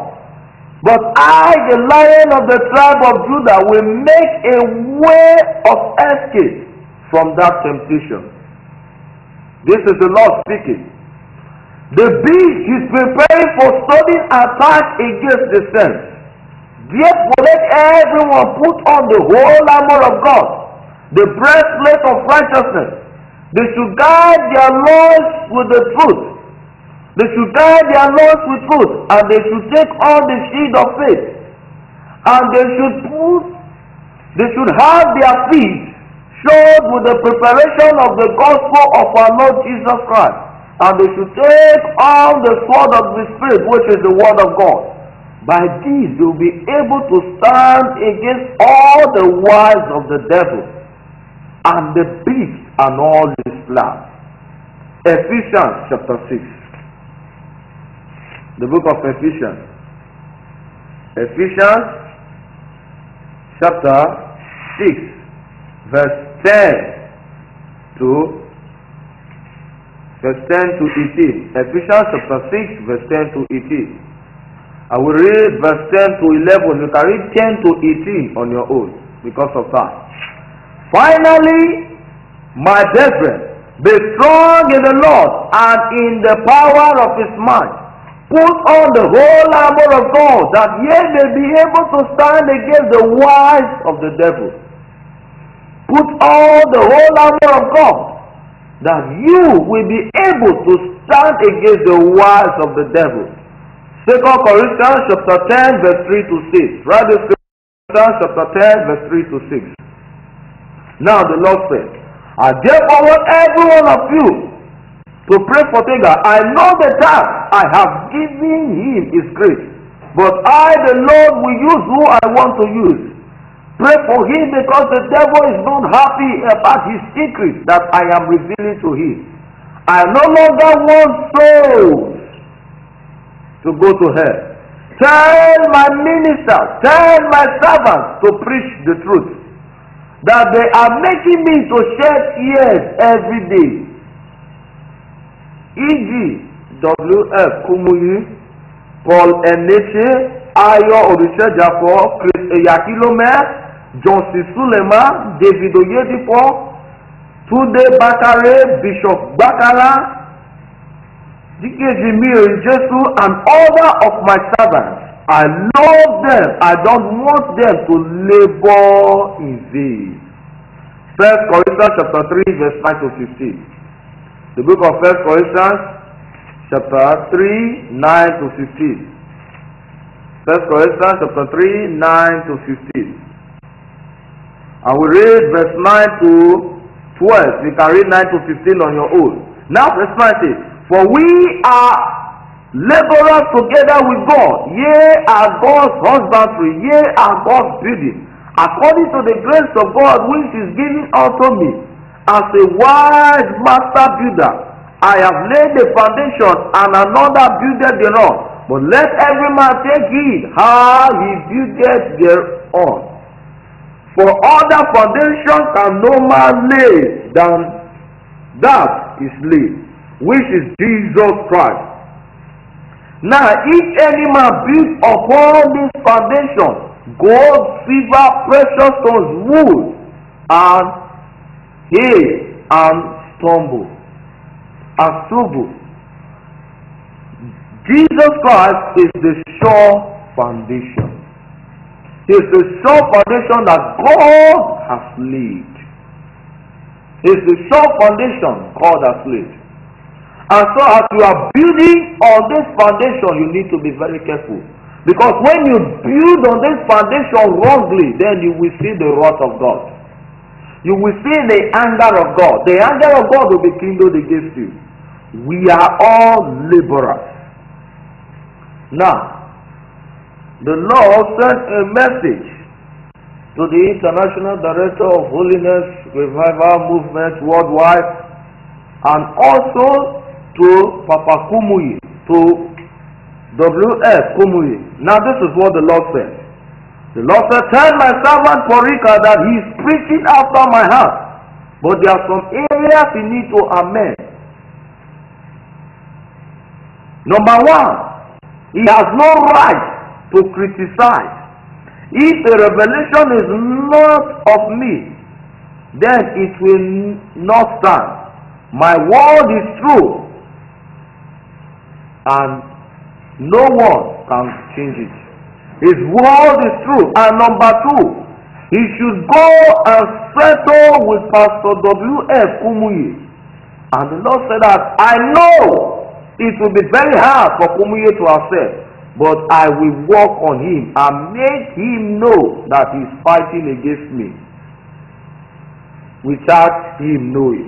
but I, the Lion of the tribe of Judah, will make a way of escape from that temptation. This is the Lord speaking. The beast is preparing for sudden attack against the saints. Therefore, let everyone put on the whole armor of God, the breastplate of righteousness. They should guard their loins with the truth. They should guard their loins with truth, and they should take on the shield of faith. And they should put, they should have their feet shod with the preparation of the gospel of our Lord Jesus Christ. and they should take on the sword of the Spirit, which is the word of God. By these you will be able to stand against all the wiles of the devil and the beast and all his plans. Ephesians chapter six. The book of Ephesians. Ephesians chapter six, verse ten to verse ten to eighteen. Ephesians chapter six, verse ten to eighteen. I will read verse ten to eleven. You can read ten to eighteen on your own because of that. Finally, my brethren, be strong in the Lord and in the power of his might. Put on the whole armor of God, that ye may be able to stand against the wiles of the devil. Put on the whole armor of God, that you will be able to stand against the wiles of the devil. Second Corinthians chapter ten, verse three to six. Write this, Corinthians chapter ten, verse three to six. Now the Lord said, I therefore want every one of you to pray for Tegar. I know the task I have given him is great, but I, the Lord, will use who I want to use. Pray for him, because the devil is not happy about his secret that I am revealing to him. I no longer want souls to go to hell. Tell my ministers, tell my servants to preach the truth, that they are making me to shed tears every day. E G W F Kumuyi, Paul Eneche, Ayo Orushejafo, Chris Eyakilome, Johnson Sulema, David Oyedipo, Tunde Bakare, Bishop Bakara, Dikejimir Jesu, and other of my servants. I love them. I don't want them to labor in vain. First Corinthians chapter three, verse nine to fifteen. The book of First Corinthians chapter three, nine to fifteen. First Corinthians chapter three, nine to fifteen. I will read verse nine to twelve. You can read nine to fifteen on your own. Now verse nine says, for we are laborers together with God. Ye are God's husbandry, ye are God's building, according to the grace of God which is given unto me. As a wise master builder, I have laid the foundation, and another buildeth thereon. But let every man take heed how he buildeth thereon. For other foundation can no man lay than that is laid, which is Jesus Christ. Now if any man build upon this foundation, gold, silver, precious stones, wood, and hay, and stubble, and stubble. Jesus Christ is the sure foundation. He is the sure foundation that God has laid. He is the sure foundation God has laid. And so as you are building on this foundation, you need to be very careful. Because when you build on this foundation wrongly, then you will see the wrath of God. You will see the anger of God. The anger of God will be kindled against you. We are all laborers. Now, the Lord sent a message to the International Director of Holiness Revival Movement Worldwide, and also to Papa Kumuyi, to W F Kumuyi. Now this is what the Lord said. The Lord said, tell my servant Porika that he is preaching after my heart, but there are some areas he needs to amend. Number one, he has no right to criticize. If the revelation is not of me, then it will not stand. My word is true, and no one can change it. His word is true. And number two, he should go and settle with Pastor W F Kumuyi. And the Lord said that, I know it will be very hard for Kumuyi to accept, but I will work on him and make him know that he is fighting against me without him knowing.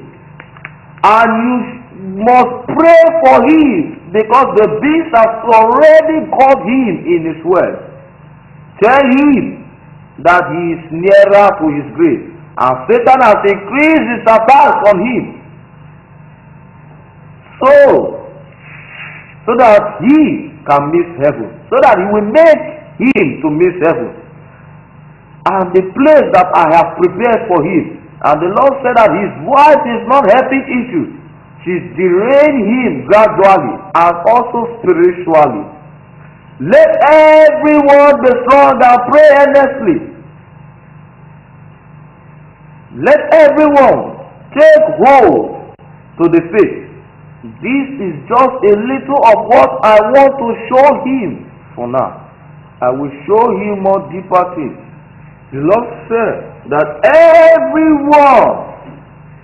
And you must pray for him, because the beast has already called him in his word. Tell him that he is nearer to his grave, and Satan has increased his attacks on him, so so that he can miss heaven, so that he will make him to miss heaven and the place that I have prepared for him. And the Lord said that his wife is not helping issues. She's deranging him gradually and also spiritually. Let everyone be strong and pray earnestly. Let everyone take hold to the faith. This is just a little of what I want to show him for now. I will show him more deeper things. The Lord said that everyone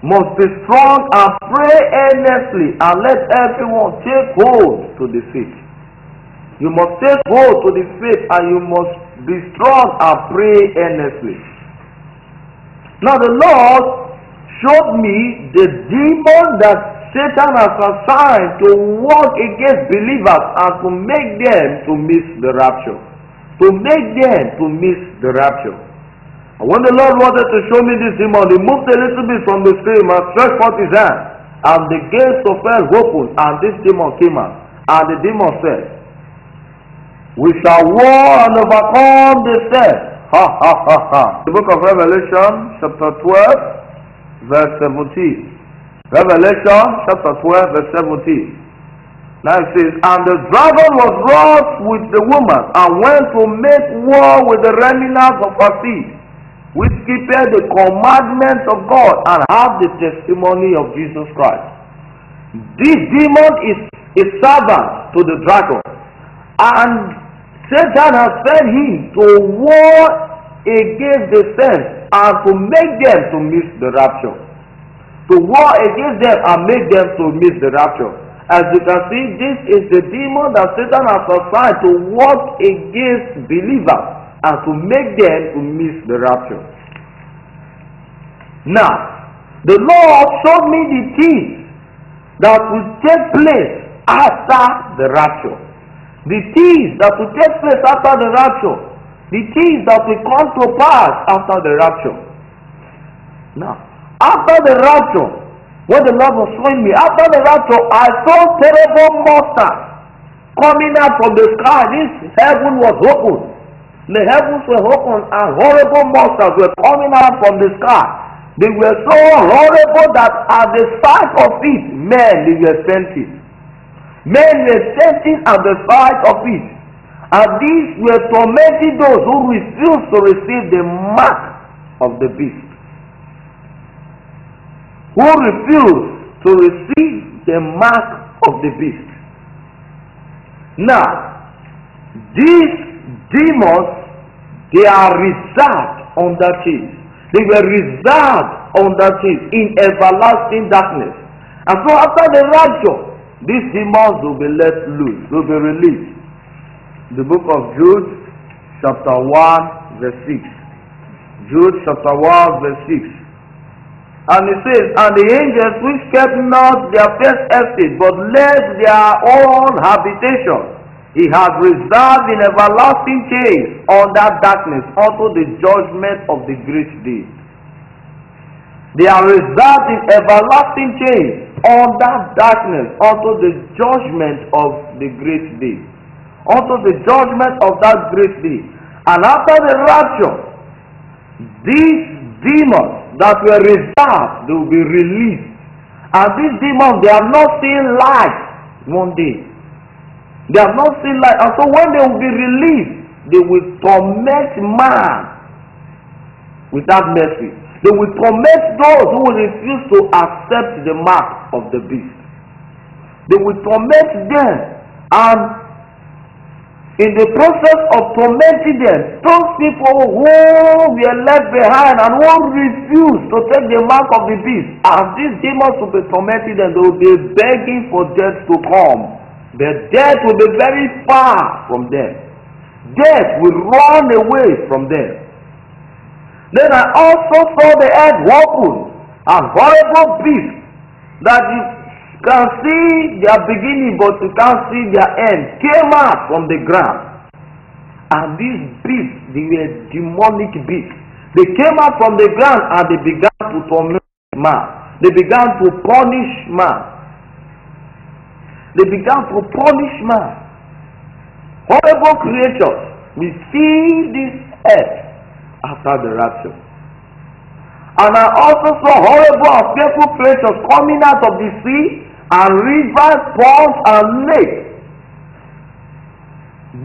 must be strong and pray earnestly, and let everyone take hold to the faith. You must take hold to the faith, and you must be strong and pray earnestly. Now the Lord showed me the demon that Satan has assigned to work against believers and to make them to miss the rapture. To make them to miss the rapture. When the Lord wanted to show me this demon, he moved a little bit from the stream and stretched forth his hand, and the gates of hell opened, and this demon came out. And the demon said, "We shall war and overcome the devil." Ha ha ha ha. The book of Revelation, chapter twelve, verse seventeen. Revelation, chapter twelve, verse seventeen. Now it says, "And the dragon was wroth with the woman, and went to make war with the remnants of her seed, which keepeth the commandments of God and have the testimony of Jesus Christ." This demon is a servant to the dragon, and Satan has sent him to war against the saints and to make them to miss the rapture. To war against them and make them to miss the rapture. As you can see, this is the demon that Satan has assigned to work against believers and to make them to miss the rapture. Now, the Lord showed me the things that will take place after the rapture. The things that will take place after the rapture. The things that will come to pass after the rapture. Now, after the rapture, when the Lord was showing me, after the rapture, I saw terrible monsters coming out from the sky. This heaven was open. The heavens were open, and horrible monsters were coming out from the sky. They were so horrible that at the sight of it, men they were fainting. Men were fainting at the sight of it. And these were tormenting those who refused to receive the mark of the beast. Who refused to receive the mark of the beast. Now, these demons, they are reserved on that case. They were reserved on that case in everlasting darkness. And so after the rapture, these demons will be let loose, will be released. The book of Jude, chapter one, verse six. Jude, chapter one, verse six. And it says, "And the angels which kept not their first estate, but left their own habitation, he has reserved in everlasting chains under darkness unto the judgment of the great day." They are reserved in everlasting chains under darkness unto the judgment of the great day. Unto the judgment of that great day. And after the rapture, these demons that were reserved, they will be released. And these demons, they are not seeing light one day. They have not seen light, and so when they will be released, they will torment man without mercy. They will torment those who will refuse to accept the mark of the beast. They will torment them, and in the process of tormenting them, those people who were left behind and who refuse to take the mark of the beast, as these demons will be tormenting them, they will be begging for death to come. Their death will be very far from them. Death will run away from them. Then I also saw the earth open, a horrible beast that is can see their beginning but you can't see their end, came out from the ground. And these beasts, they were demonic beasts. They came out from the ground and they began to torment man. They began to punish man. They began to punish man. Horrible creatures will fill this earth after the rapture. And I also saw horrible and fearful creatures coming out of the sea, and rivers, ponds, and lakes.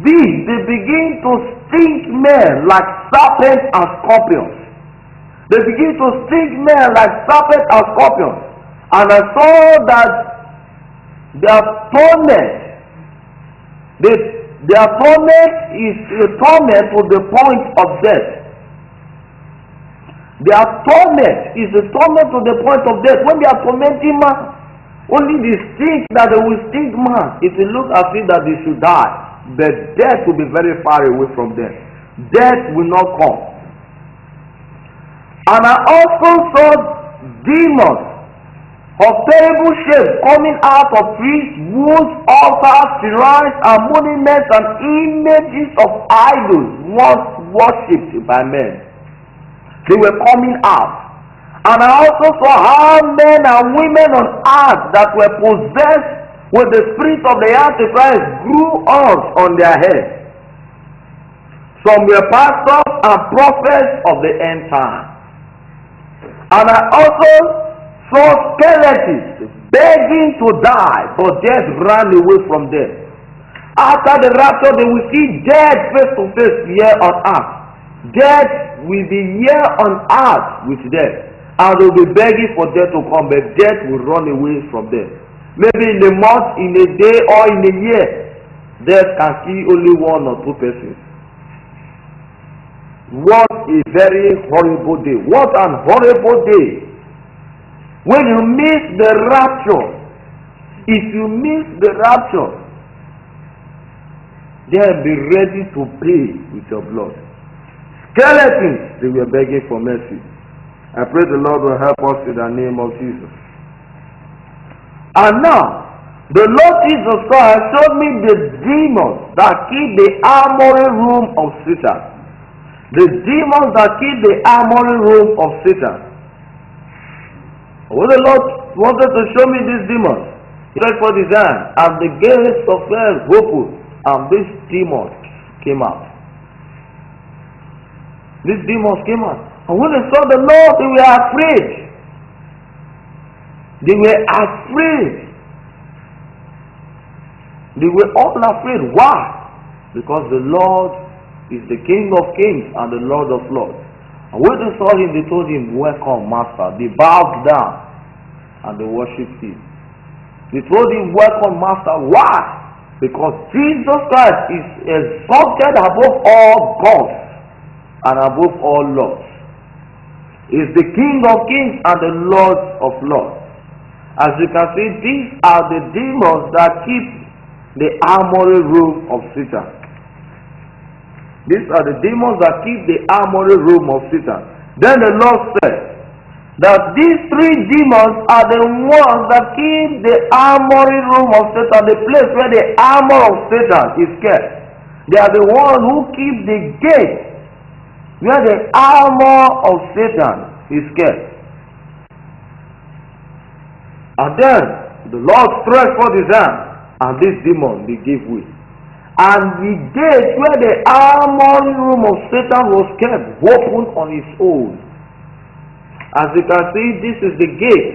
These, they begin to stink men like serpents and scorpions. They begin to stink men like serpents and scorpions. And I saw that their torment, they, their torment is a torment to the point of death. Their torment is a torment to the point of death. When they are tormenting man, only the stink that they will stink man. It will look as if that they should die. But death will be very far away from them. Death will not come. And I also saw demons of terrible shapes coming out of trees, woods, altars, shrines, and monuments, and images of idols once worshipped by men. They were coming out. And I also saw how men and women on earth that were possessed with the spirit of the Antichrist grew horns on their heads. Some were pastors and prophets of the end time. And I also saw skeletons begging to die, but death ran away from them. After the rapture, they will see death face to face here on earth. Death will be here on earth with them, and they will be begging for death to come, but death will run away from them. Maybe in a month, in a day, or in a year, death can kill only one or two persons. What a very horrible day! What an horrible day! When you miss the rapture, if you miss the rapture, then be ready to pay with your blood. Skeletons, they were begging for mercy. I pray the Lord will help us in the name of Jesus. And now, the Lord Jesus Christ showed me the demons that keep the armory room of Satan. The demons that keep the armory room of Satan. When the Lord wanted to show me these demons, He said, for his hand, and the gates of hell opened, and these demons came out. These demons came out. And when they saw the Lord, they were afraid. They were afraid. They were all afraid. Why? Because the Lord is the King of kings and the Lord of lords. And when they saw Him, they told Him, "Welcome, Master." They bowed down and they worshipped Him. They told Him, "Welcome, Master." Why? Because Jesus Christ is exalted above all gods and above all lords. He is the King of kings and the Lord of lords. As you can see, these are the demons that keep the armory room of Satan. These are the demons that keep the armory room of Satan. Then the Lord said that these three demons are the ones that keep the armory room of Satan, the place where the armor of Satan is kept. They are the ones who keep the gate where the armor of Satan is kept. And then the Lord stretched forth His hand, and this demon, they gave way. And the gate where the armor room of Satan was kept opened on its own. As you can see, this is the gate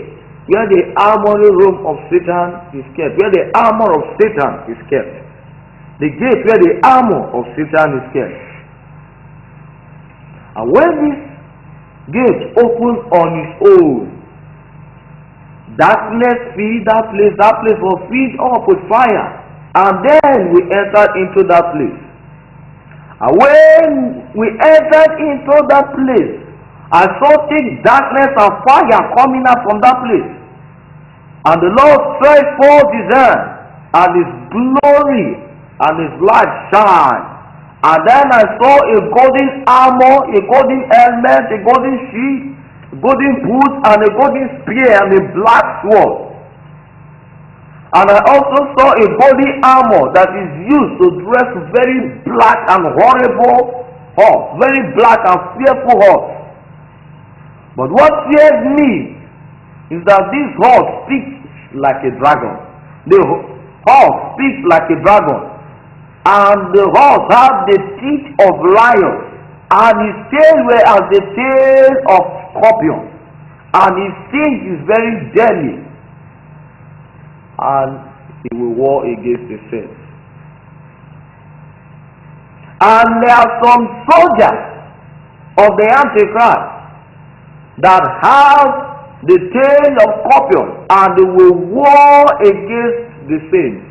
where the armor room of Satan is kept, where the armor of Satan is kept. The gate where the armor of Satan is kept. And when this gate opened on its own, darkness filled that place. That place was filled up with fire. And then we entered into that place. And when we entered into that place, I saw thick darkness and fire coming out from that place. And the Lord stretched forth His hand, and His glory and His light shine. And then I saw a golden armor, a golden helmet, a golden shield, a golden boot, and a golden spear, and a black sword. And I also saw a body armor that is used to dress very black and horrible horse, very black and fearful horse. But what fears me is that this horse speaks like a dragon. The horse speaks like a dragon. And the horse had the teeth of lions, and his tail were as the tail of scorpions, and his sting is very deadly, and he will war against the saints. And there are some soldiers of the Antichrist that have the tail of scorpions, and they will war against the saints.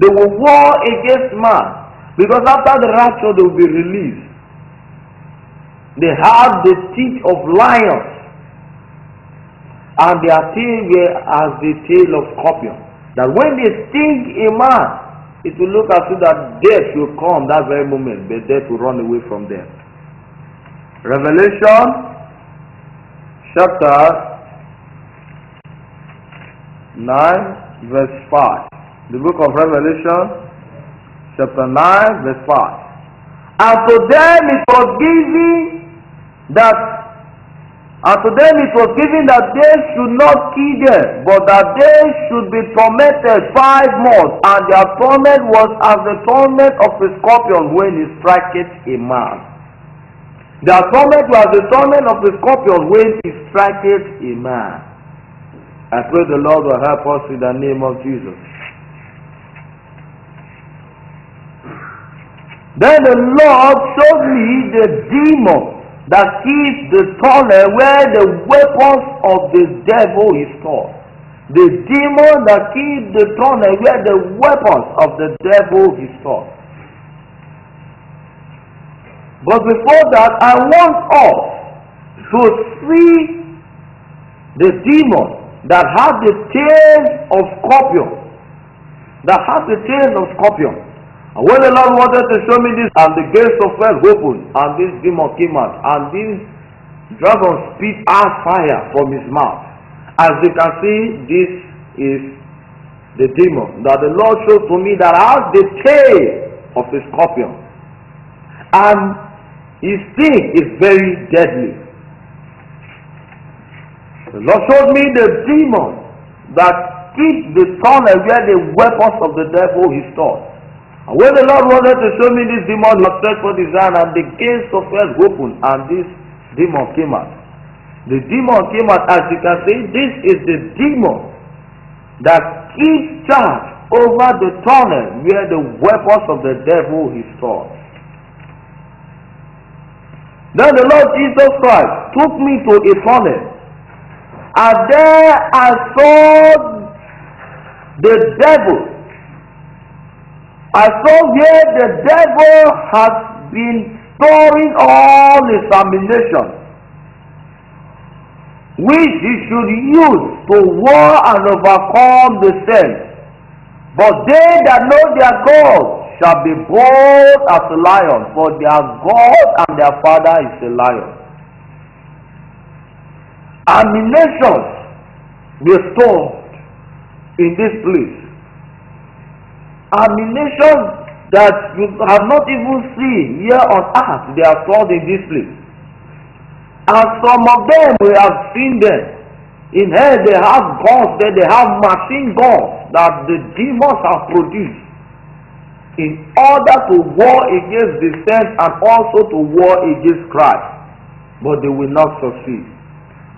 They will war against man, because after the rapture they will be released. They have the teeth of lions, and their tail were as the tail of scorpions. That when they sting a man, it will look as if that death will come that very moment, but death will run away from them. Revelation chapter nine verse five. The book of Revelation, chapter nine, verse five. And to them it was given that, and to them it was given that they should not kill them, but that they should be tormented five months, and their torment was as the torment of a scorpion when he striketh a man. Their torment was the torment of the scorpion when he striketh a man. I pray the Lord will help us in the name of Jesus. Then the Lord showed me the demon that keeps the tunnel where the weapons of the devil is stored. The demon that keeps the tunnel where the weapons of the devil is stored. But before that, I want us to see the demon that has the tail of scorpion. That has the tail of scorpion. And when the Lord wanted to show me this, and the gates of hell opened, and this demon came out, and this dragon spit out fire from his mouth. As you can see, this is the demon that the Lord showed to me that has the tail of a scorpion, and his sting is very deadly. The Lord showed me the demon that keeps the tunnel where the weapons of the devil is stored. And when the Lord wanted to show me this demon, he searched for design, and the gates of hell opened, and this demon came out. The demon came out, as you can see, this is the demon that keeps charge over the tunnel where the weapons of the devil is stored. Then the Lord Jesus Christ took me to a tunnel, and there I saw the devil. I saw where the devil has been storing all his ammunition, which he should use to war and overcome the saints. But they that know their God shall be bold as a lion, for their God and their Father is a lion. Ammunitions were stored in this place. Ammunition that you have not even seen here on earth, they are stored in this place. And some of them, we have seen them. In hell, they have guns, they have machine guns that the demons have produced in order to war against the saints and also to war against Christ. But they will not succeed.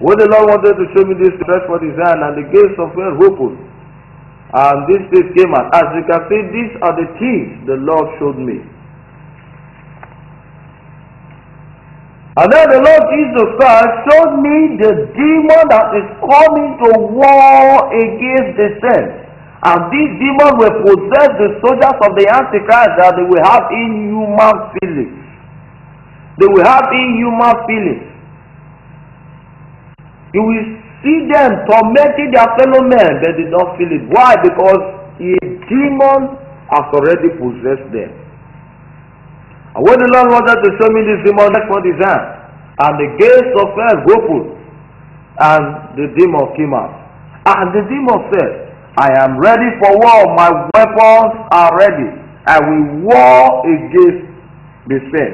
When the Lord wanted to show me this verse for design, and the gates of hell opened, and this place came out. As you can see, these are the things the Lord showed me. And then the Lord Jesus Christ showed me the demon that is coming to war against the saints. And these demons will possess the soldiers of the Antichrist, that they will have inhuman feelings. They will have inhuman feelings. You will see them tormenting their fellow men, but they don't feel it. Why? Because a demon has already possessed them. And when the Lord wanted to show me this demon, that's what his hand, and the gates of hell opened, and the demon came out. And the demon said, I am ready for war. My weapons are ready. I will war against the sin.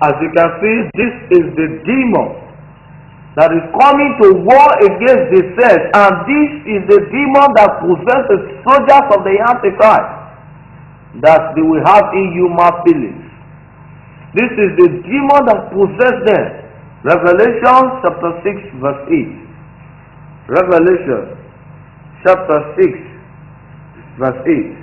As you can see, this is the demon that is coming to war against the church, and this is the demon that possesses soldiers of the Antichrist, that they will have inhuman feelings. This is the demon that possesses them. Revelation chapter six verse eight. Revelation chapter six verse eight.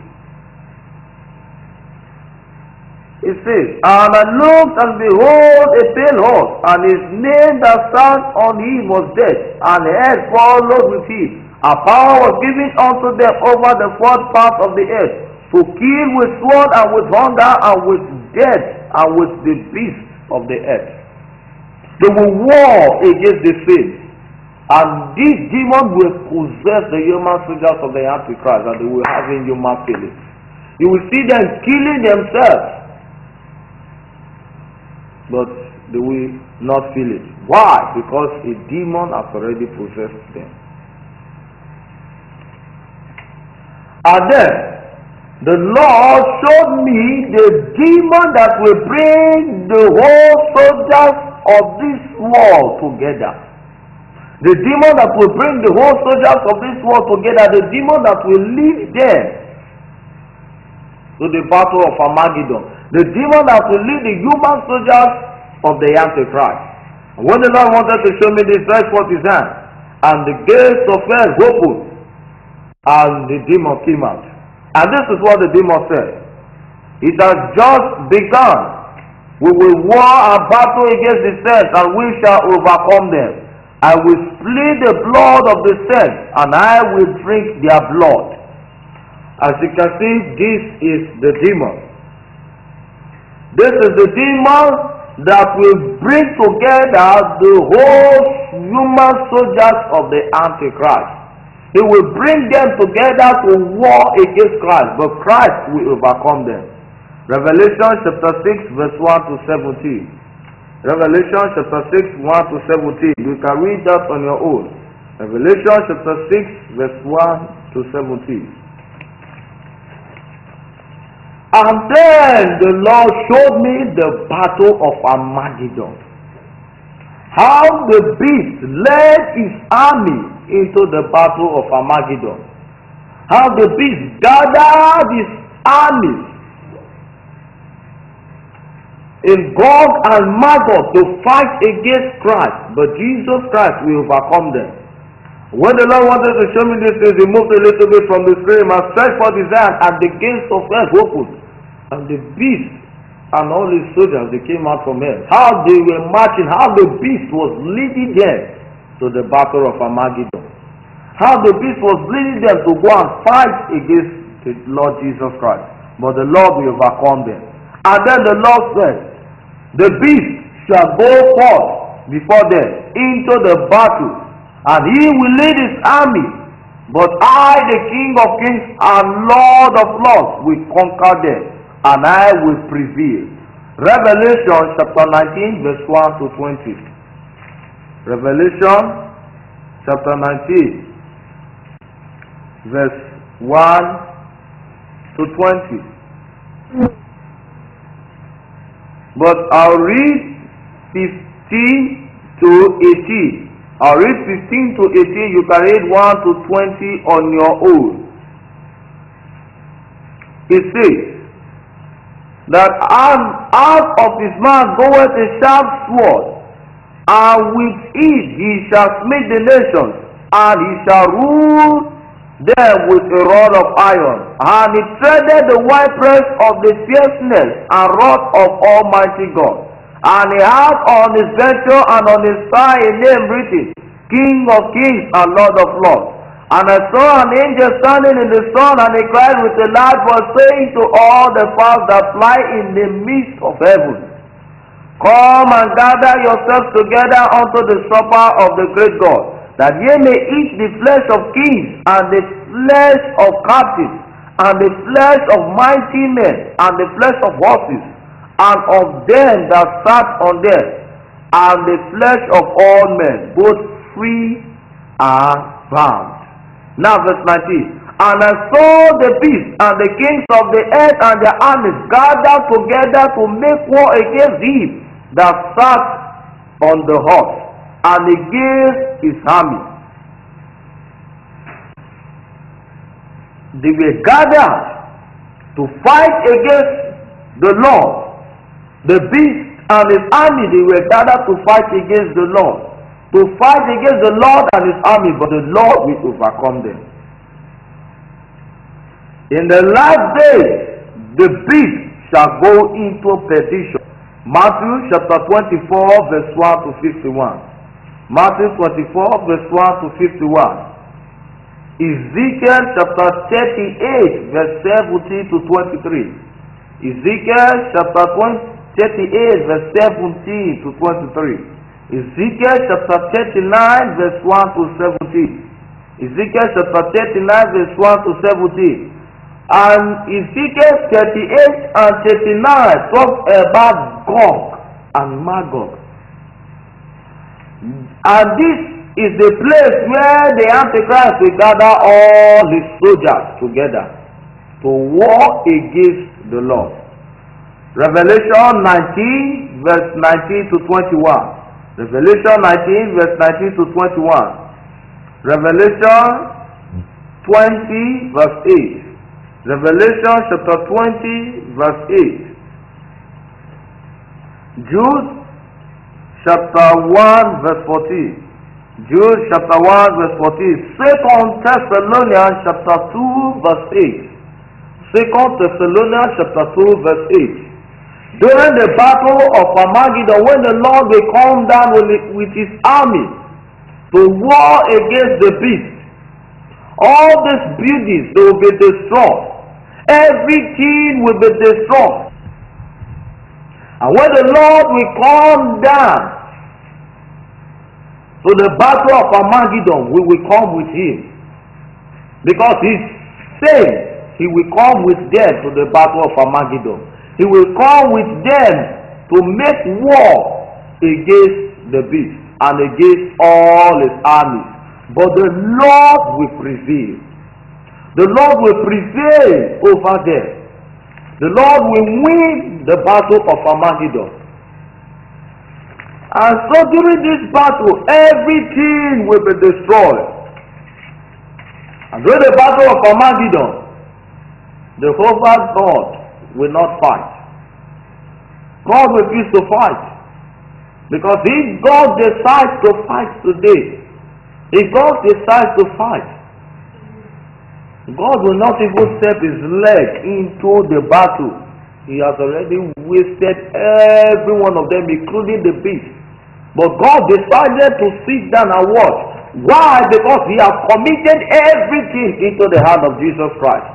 It says, "And I looked, and behold, a pale horse, and his name that sat on him was Death, and hell followed with him. A power was given unto them over the fourth part of the earth, to kill with sword, and with hunger, and with death, and with the beasts of the earth." They will war against the saints, and these demons will possess the human soldiers of the Antichrist, and they will have inhuman feelings. You will see them killing themselves, but they will not feel it. Why? Because a demon has already possessed them. And then the Lord showed me the demon that will bring the whole soldiers of this world together. The demon that will bring the whole soldiers of this world together. The demon that will lead them to the battle of Armageddon. The demon that will lead the human soldiers of the Antichrist. And when the Lord wanted to show me this, stretched forth his hand, and the gates of hell opened, and the demon came out. And this is what the demon said: "It has just begun. We will war and battle against the saints, and we shall overcome them. I will split the blood of the saints, and I will drink their blood." As you can see, this is the demon. This is the demon that will bring together the whole human soldiers of the Antichrist. He will bring them together to war against Christ, but Christ will overcome them. Revelation chapter six, verse one to seventeen. Revelation chapter six, one to seventeen. You can read that on your own. Revelation chapter six, verse one to seventeen. And then the Lord showed me the battle of Armageddon, how the beast led his army into the battle of Armageddon, how the beast gathered his army in Gog and Magog to fight against Christ, but Jesus Christ will overcome them. When the Lord wanted to show me this thing, he moved a little bit from the screen and stretched forth his hand, and the gates of hell opened, and the beast and all his soldiers, they came out from hell. How they were marching, how the beast was leading them to the battle of Armageddon, how the beast was leading them to go and fight against the Lord Jesus Christ, but the Lord will overcome them. And then the Lord said, "The beast shall go forth before them into the battle, and he will lead his army, but I, the King of kings and Lord of lords, will conquer them, and I will prevail." Revelation chapter nineteen, verse one to twenty. Revelation chapter nineteen, verse one to twenty. But I'll read fifteen to eighteen. I'll read fifteen to eighteen. You can read one to twenty on your own. It says that out of his mouth goeth a sharp sword, and with it he shall smite the nations, and he shall rule them with a rod of iron. And he treadeth the winepress of the fierceness and wrath of Almighty God. And he had on his vesture and on his thigh a name written, King of kings and Lord of lords. And I saw an angel standing in the sun, and he cried with a loud voice, saying to all the fowls that fly in the midst of heaven, "Come and gather yourselves together unto the supper of the great God, that ye may eat the flesh of kings, and the flesh of captives, and the flesh of mighty men, and the flesh of horses, and of them that sat on them, and the flesh of all men, both free and bound." Now verse nineteen. And I saw the beasts and the kings of the earth and their armies gathered together to make war against him that sat on the horse, and against his army. They were gathered to fight against the Lord. The beast and his army, they were gathered to fight against the Lord. To fight against the Lord and his army, but the Lord will overcome them. In the last day, the beast shall go into perdition. Matthew chapter twenty-four, verse one to fifty-one. Matthew twenty-four, verse one to fifty-one. Ezekiel chapter thirty-eight, verse seventeen to twenty-three. Ezekiel chapter thirty-eight, verse seventeen to twenty-three. Ezekiel chapter thirty-nine, verse one to seventeen. Ezekiel chapter thirty-nine, verse one to seventeen. And Ezekiel thirty-eight and thirty-nine talk about Gog and Magog. And this is the place where the Antichrist will gather all his soldiers together to war against the Lord. Revelation nineteen, verse nineteen to twenty-one. Revelation nineteen, verse nineteen to twenty-one. Revelation twenty, verse eight. Revelation chapter twenty, verse eight. Jude chapter one, verse fourteen. Jude chapter one, verse fourteen. Second Thessalonians chapter two, verse eight. Second Thessalonians chapter two, verse eight. During the battle of Armageddon, when the Lord will come down with his army to war against the beast, all these buildings, they will be destroyed. Everything will be destroyed. And when the Lord will come down to the battle of Armageddon, we will come with him. Because he says he will come with them to the battle of Armageddon. He will come with them to make war against the beast and against all his armies. But the Lord will prevail. The Lord will prevail over them. The Lord will win the battle of Armageddon. And so during this battle, everything will be destroyed. And during the battle of Armageddon, the Jehovah God will not fight. God refuses to fight. Because if God decides to fight today, if God decides to fight, God will not even step his leg into the battle. He has already wasted every one of them, including the beast. But God decided to sit down and watch. Why? Because he has committed everything into the hand of Jesus Christ.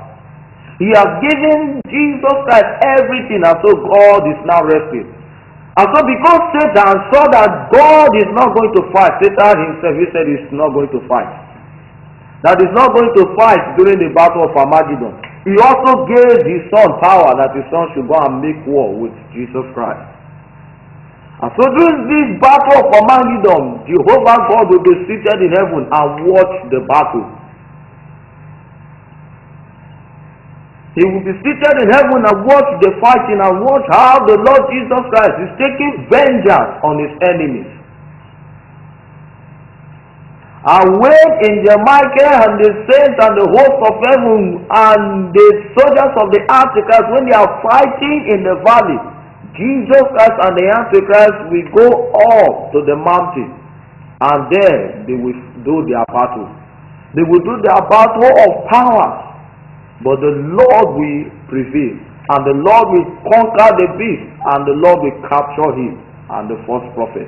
He has given Jesus Christ everything, and so God is now resting. And so because Satan saw that God is not going to fight, Satan himself, he said, is not going to fight. That is not going to fight during the battle of Armageddon. He also gave his son power that his son should go and make war with Jesus Christ. And so during this battle of Armageddon, Jehovah God will be seated in heaven and watch the battle. He will be seated in heaven and watch the fighting and watch how the Lord Jesus Christ is taking vengeance on his enemies. And when in Michael and the saints and the host of heaven and the soldiers of the Antichrist, when they are fighting in the valley, Jesus Christ and the Antichrist will go up to the mountain, and there they will do their battle. They will do their battle of powers. But the Lord will prevail, and the Lord will conquer the beast, and the Lord will capture him and the false prophet.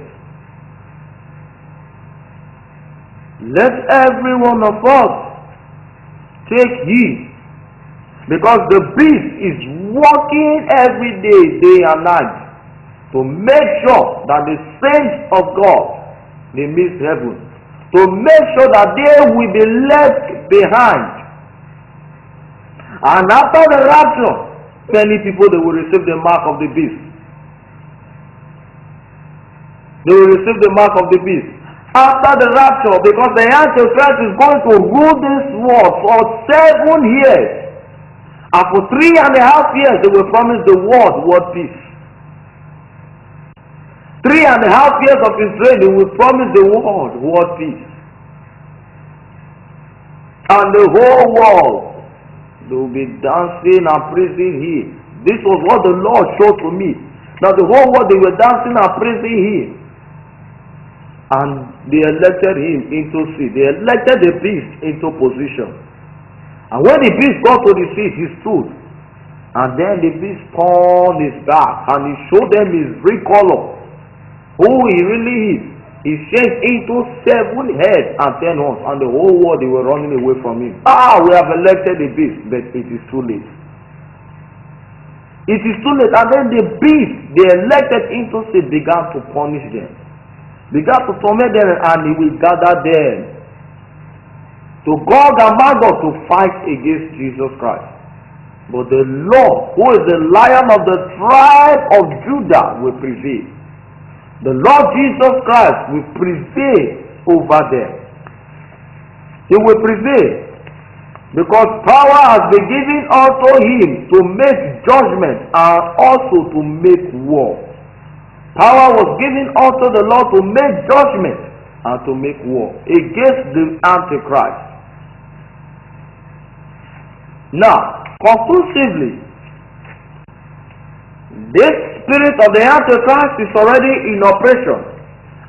Let every one of us take heed, because the beast is working every day, day and night, to make sure that the saints of God, they miss heaven, to make sure that they will be left behind. And after the rapture, many people, they will receive the mark of the beast. They will receive the mark of the beast. after the rapture, because the Antichrist is going to rule this world for seven years. And for three and a half years, they will promise the world world peace. Three and a half years of Israel, they will promise the world world peace. And the whole world, they will be dancing and praising Him. This was what the Lord showed to me. Now the whole world, they were dancing and praising Him. And they elected him into seat. They elected the priest into position. And when the priest got to the seat, he stood. And then the priest turned his back and he showed them his real color, who he really is. He changed into seven heads and ten horns, and the whole world, they were running away from him. Ah, we have elected the priest, but it is too late. It is too late. And then the priest they elected into seat began to punish them. Began to torment them, and he will gather them to Gog and Magog to fight against Jesus Christ. But the Lord, who is the Lion of the tribe of Judah, will prevail. The Lord Jesus Christ will prevail over them. He will prevail, because power has been given unto him to make judgment and also to make war. Power was given unto the Lord to make judgment and to make war against the Antichrist. Now, conclusively, this spirit of the Antichrist is already in operation.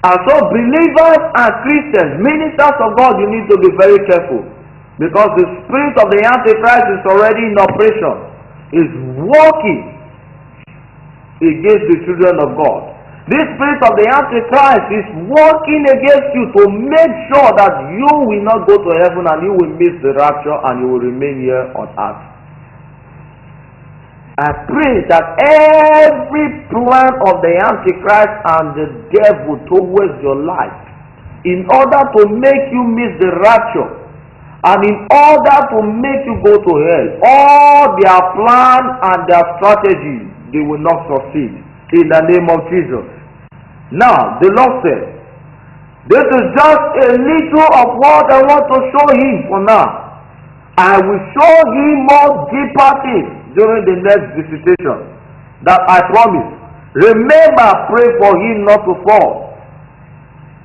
And so believers and Christians, ministers of God, you need to be very careful, because the spirit of the Antichrist is already in operation, is working against the children of God. This spirit of the Antichrist is working against you to make sure that you will not go to heaven, and you will miss the rapture, and you will remain here on earth. I pray that every plan of the Antichrist and the devil towards your life, in order to make you miss the rapture, and in order to make you go to hell, all their plans and their strategies, they will not succeed in the name of Jesus. Now, the Lord said, this is just a little of what I want to show him for now. I will show him more deeper things during the next visitation that I promise. Remember, pray for him not to fall.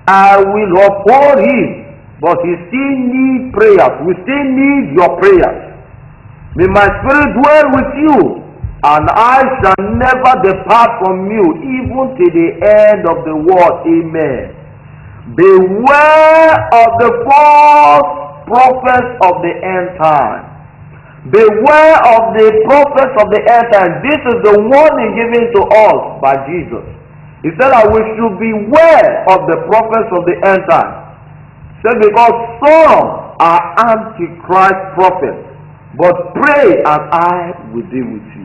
I will uphold him, but he still needs prayers. We still need your prayers. May my spirit dwell with you, and I shall never depart from you, even to the end of the world. Amen. Beware of the false prophets of the end time. Beware of the prophets of the end time. This is the warning given to us by Jesus. He said that we should beware of the prophets of the end time. He said, because some are antichrist prophets. But pray, and I will deal with you.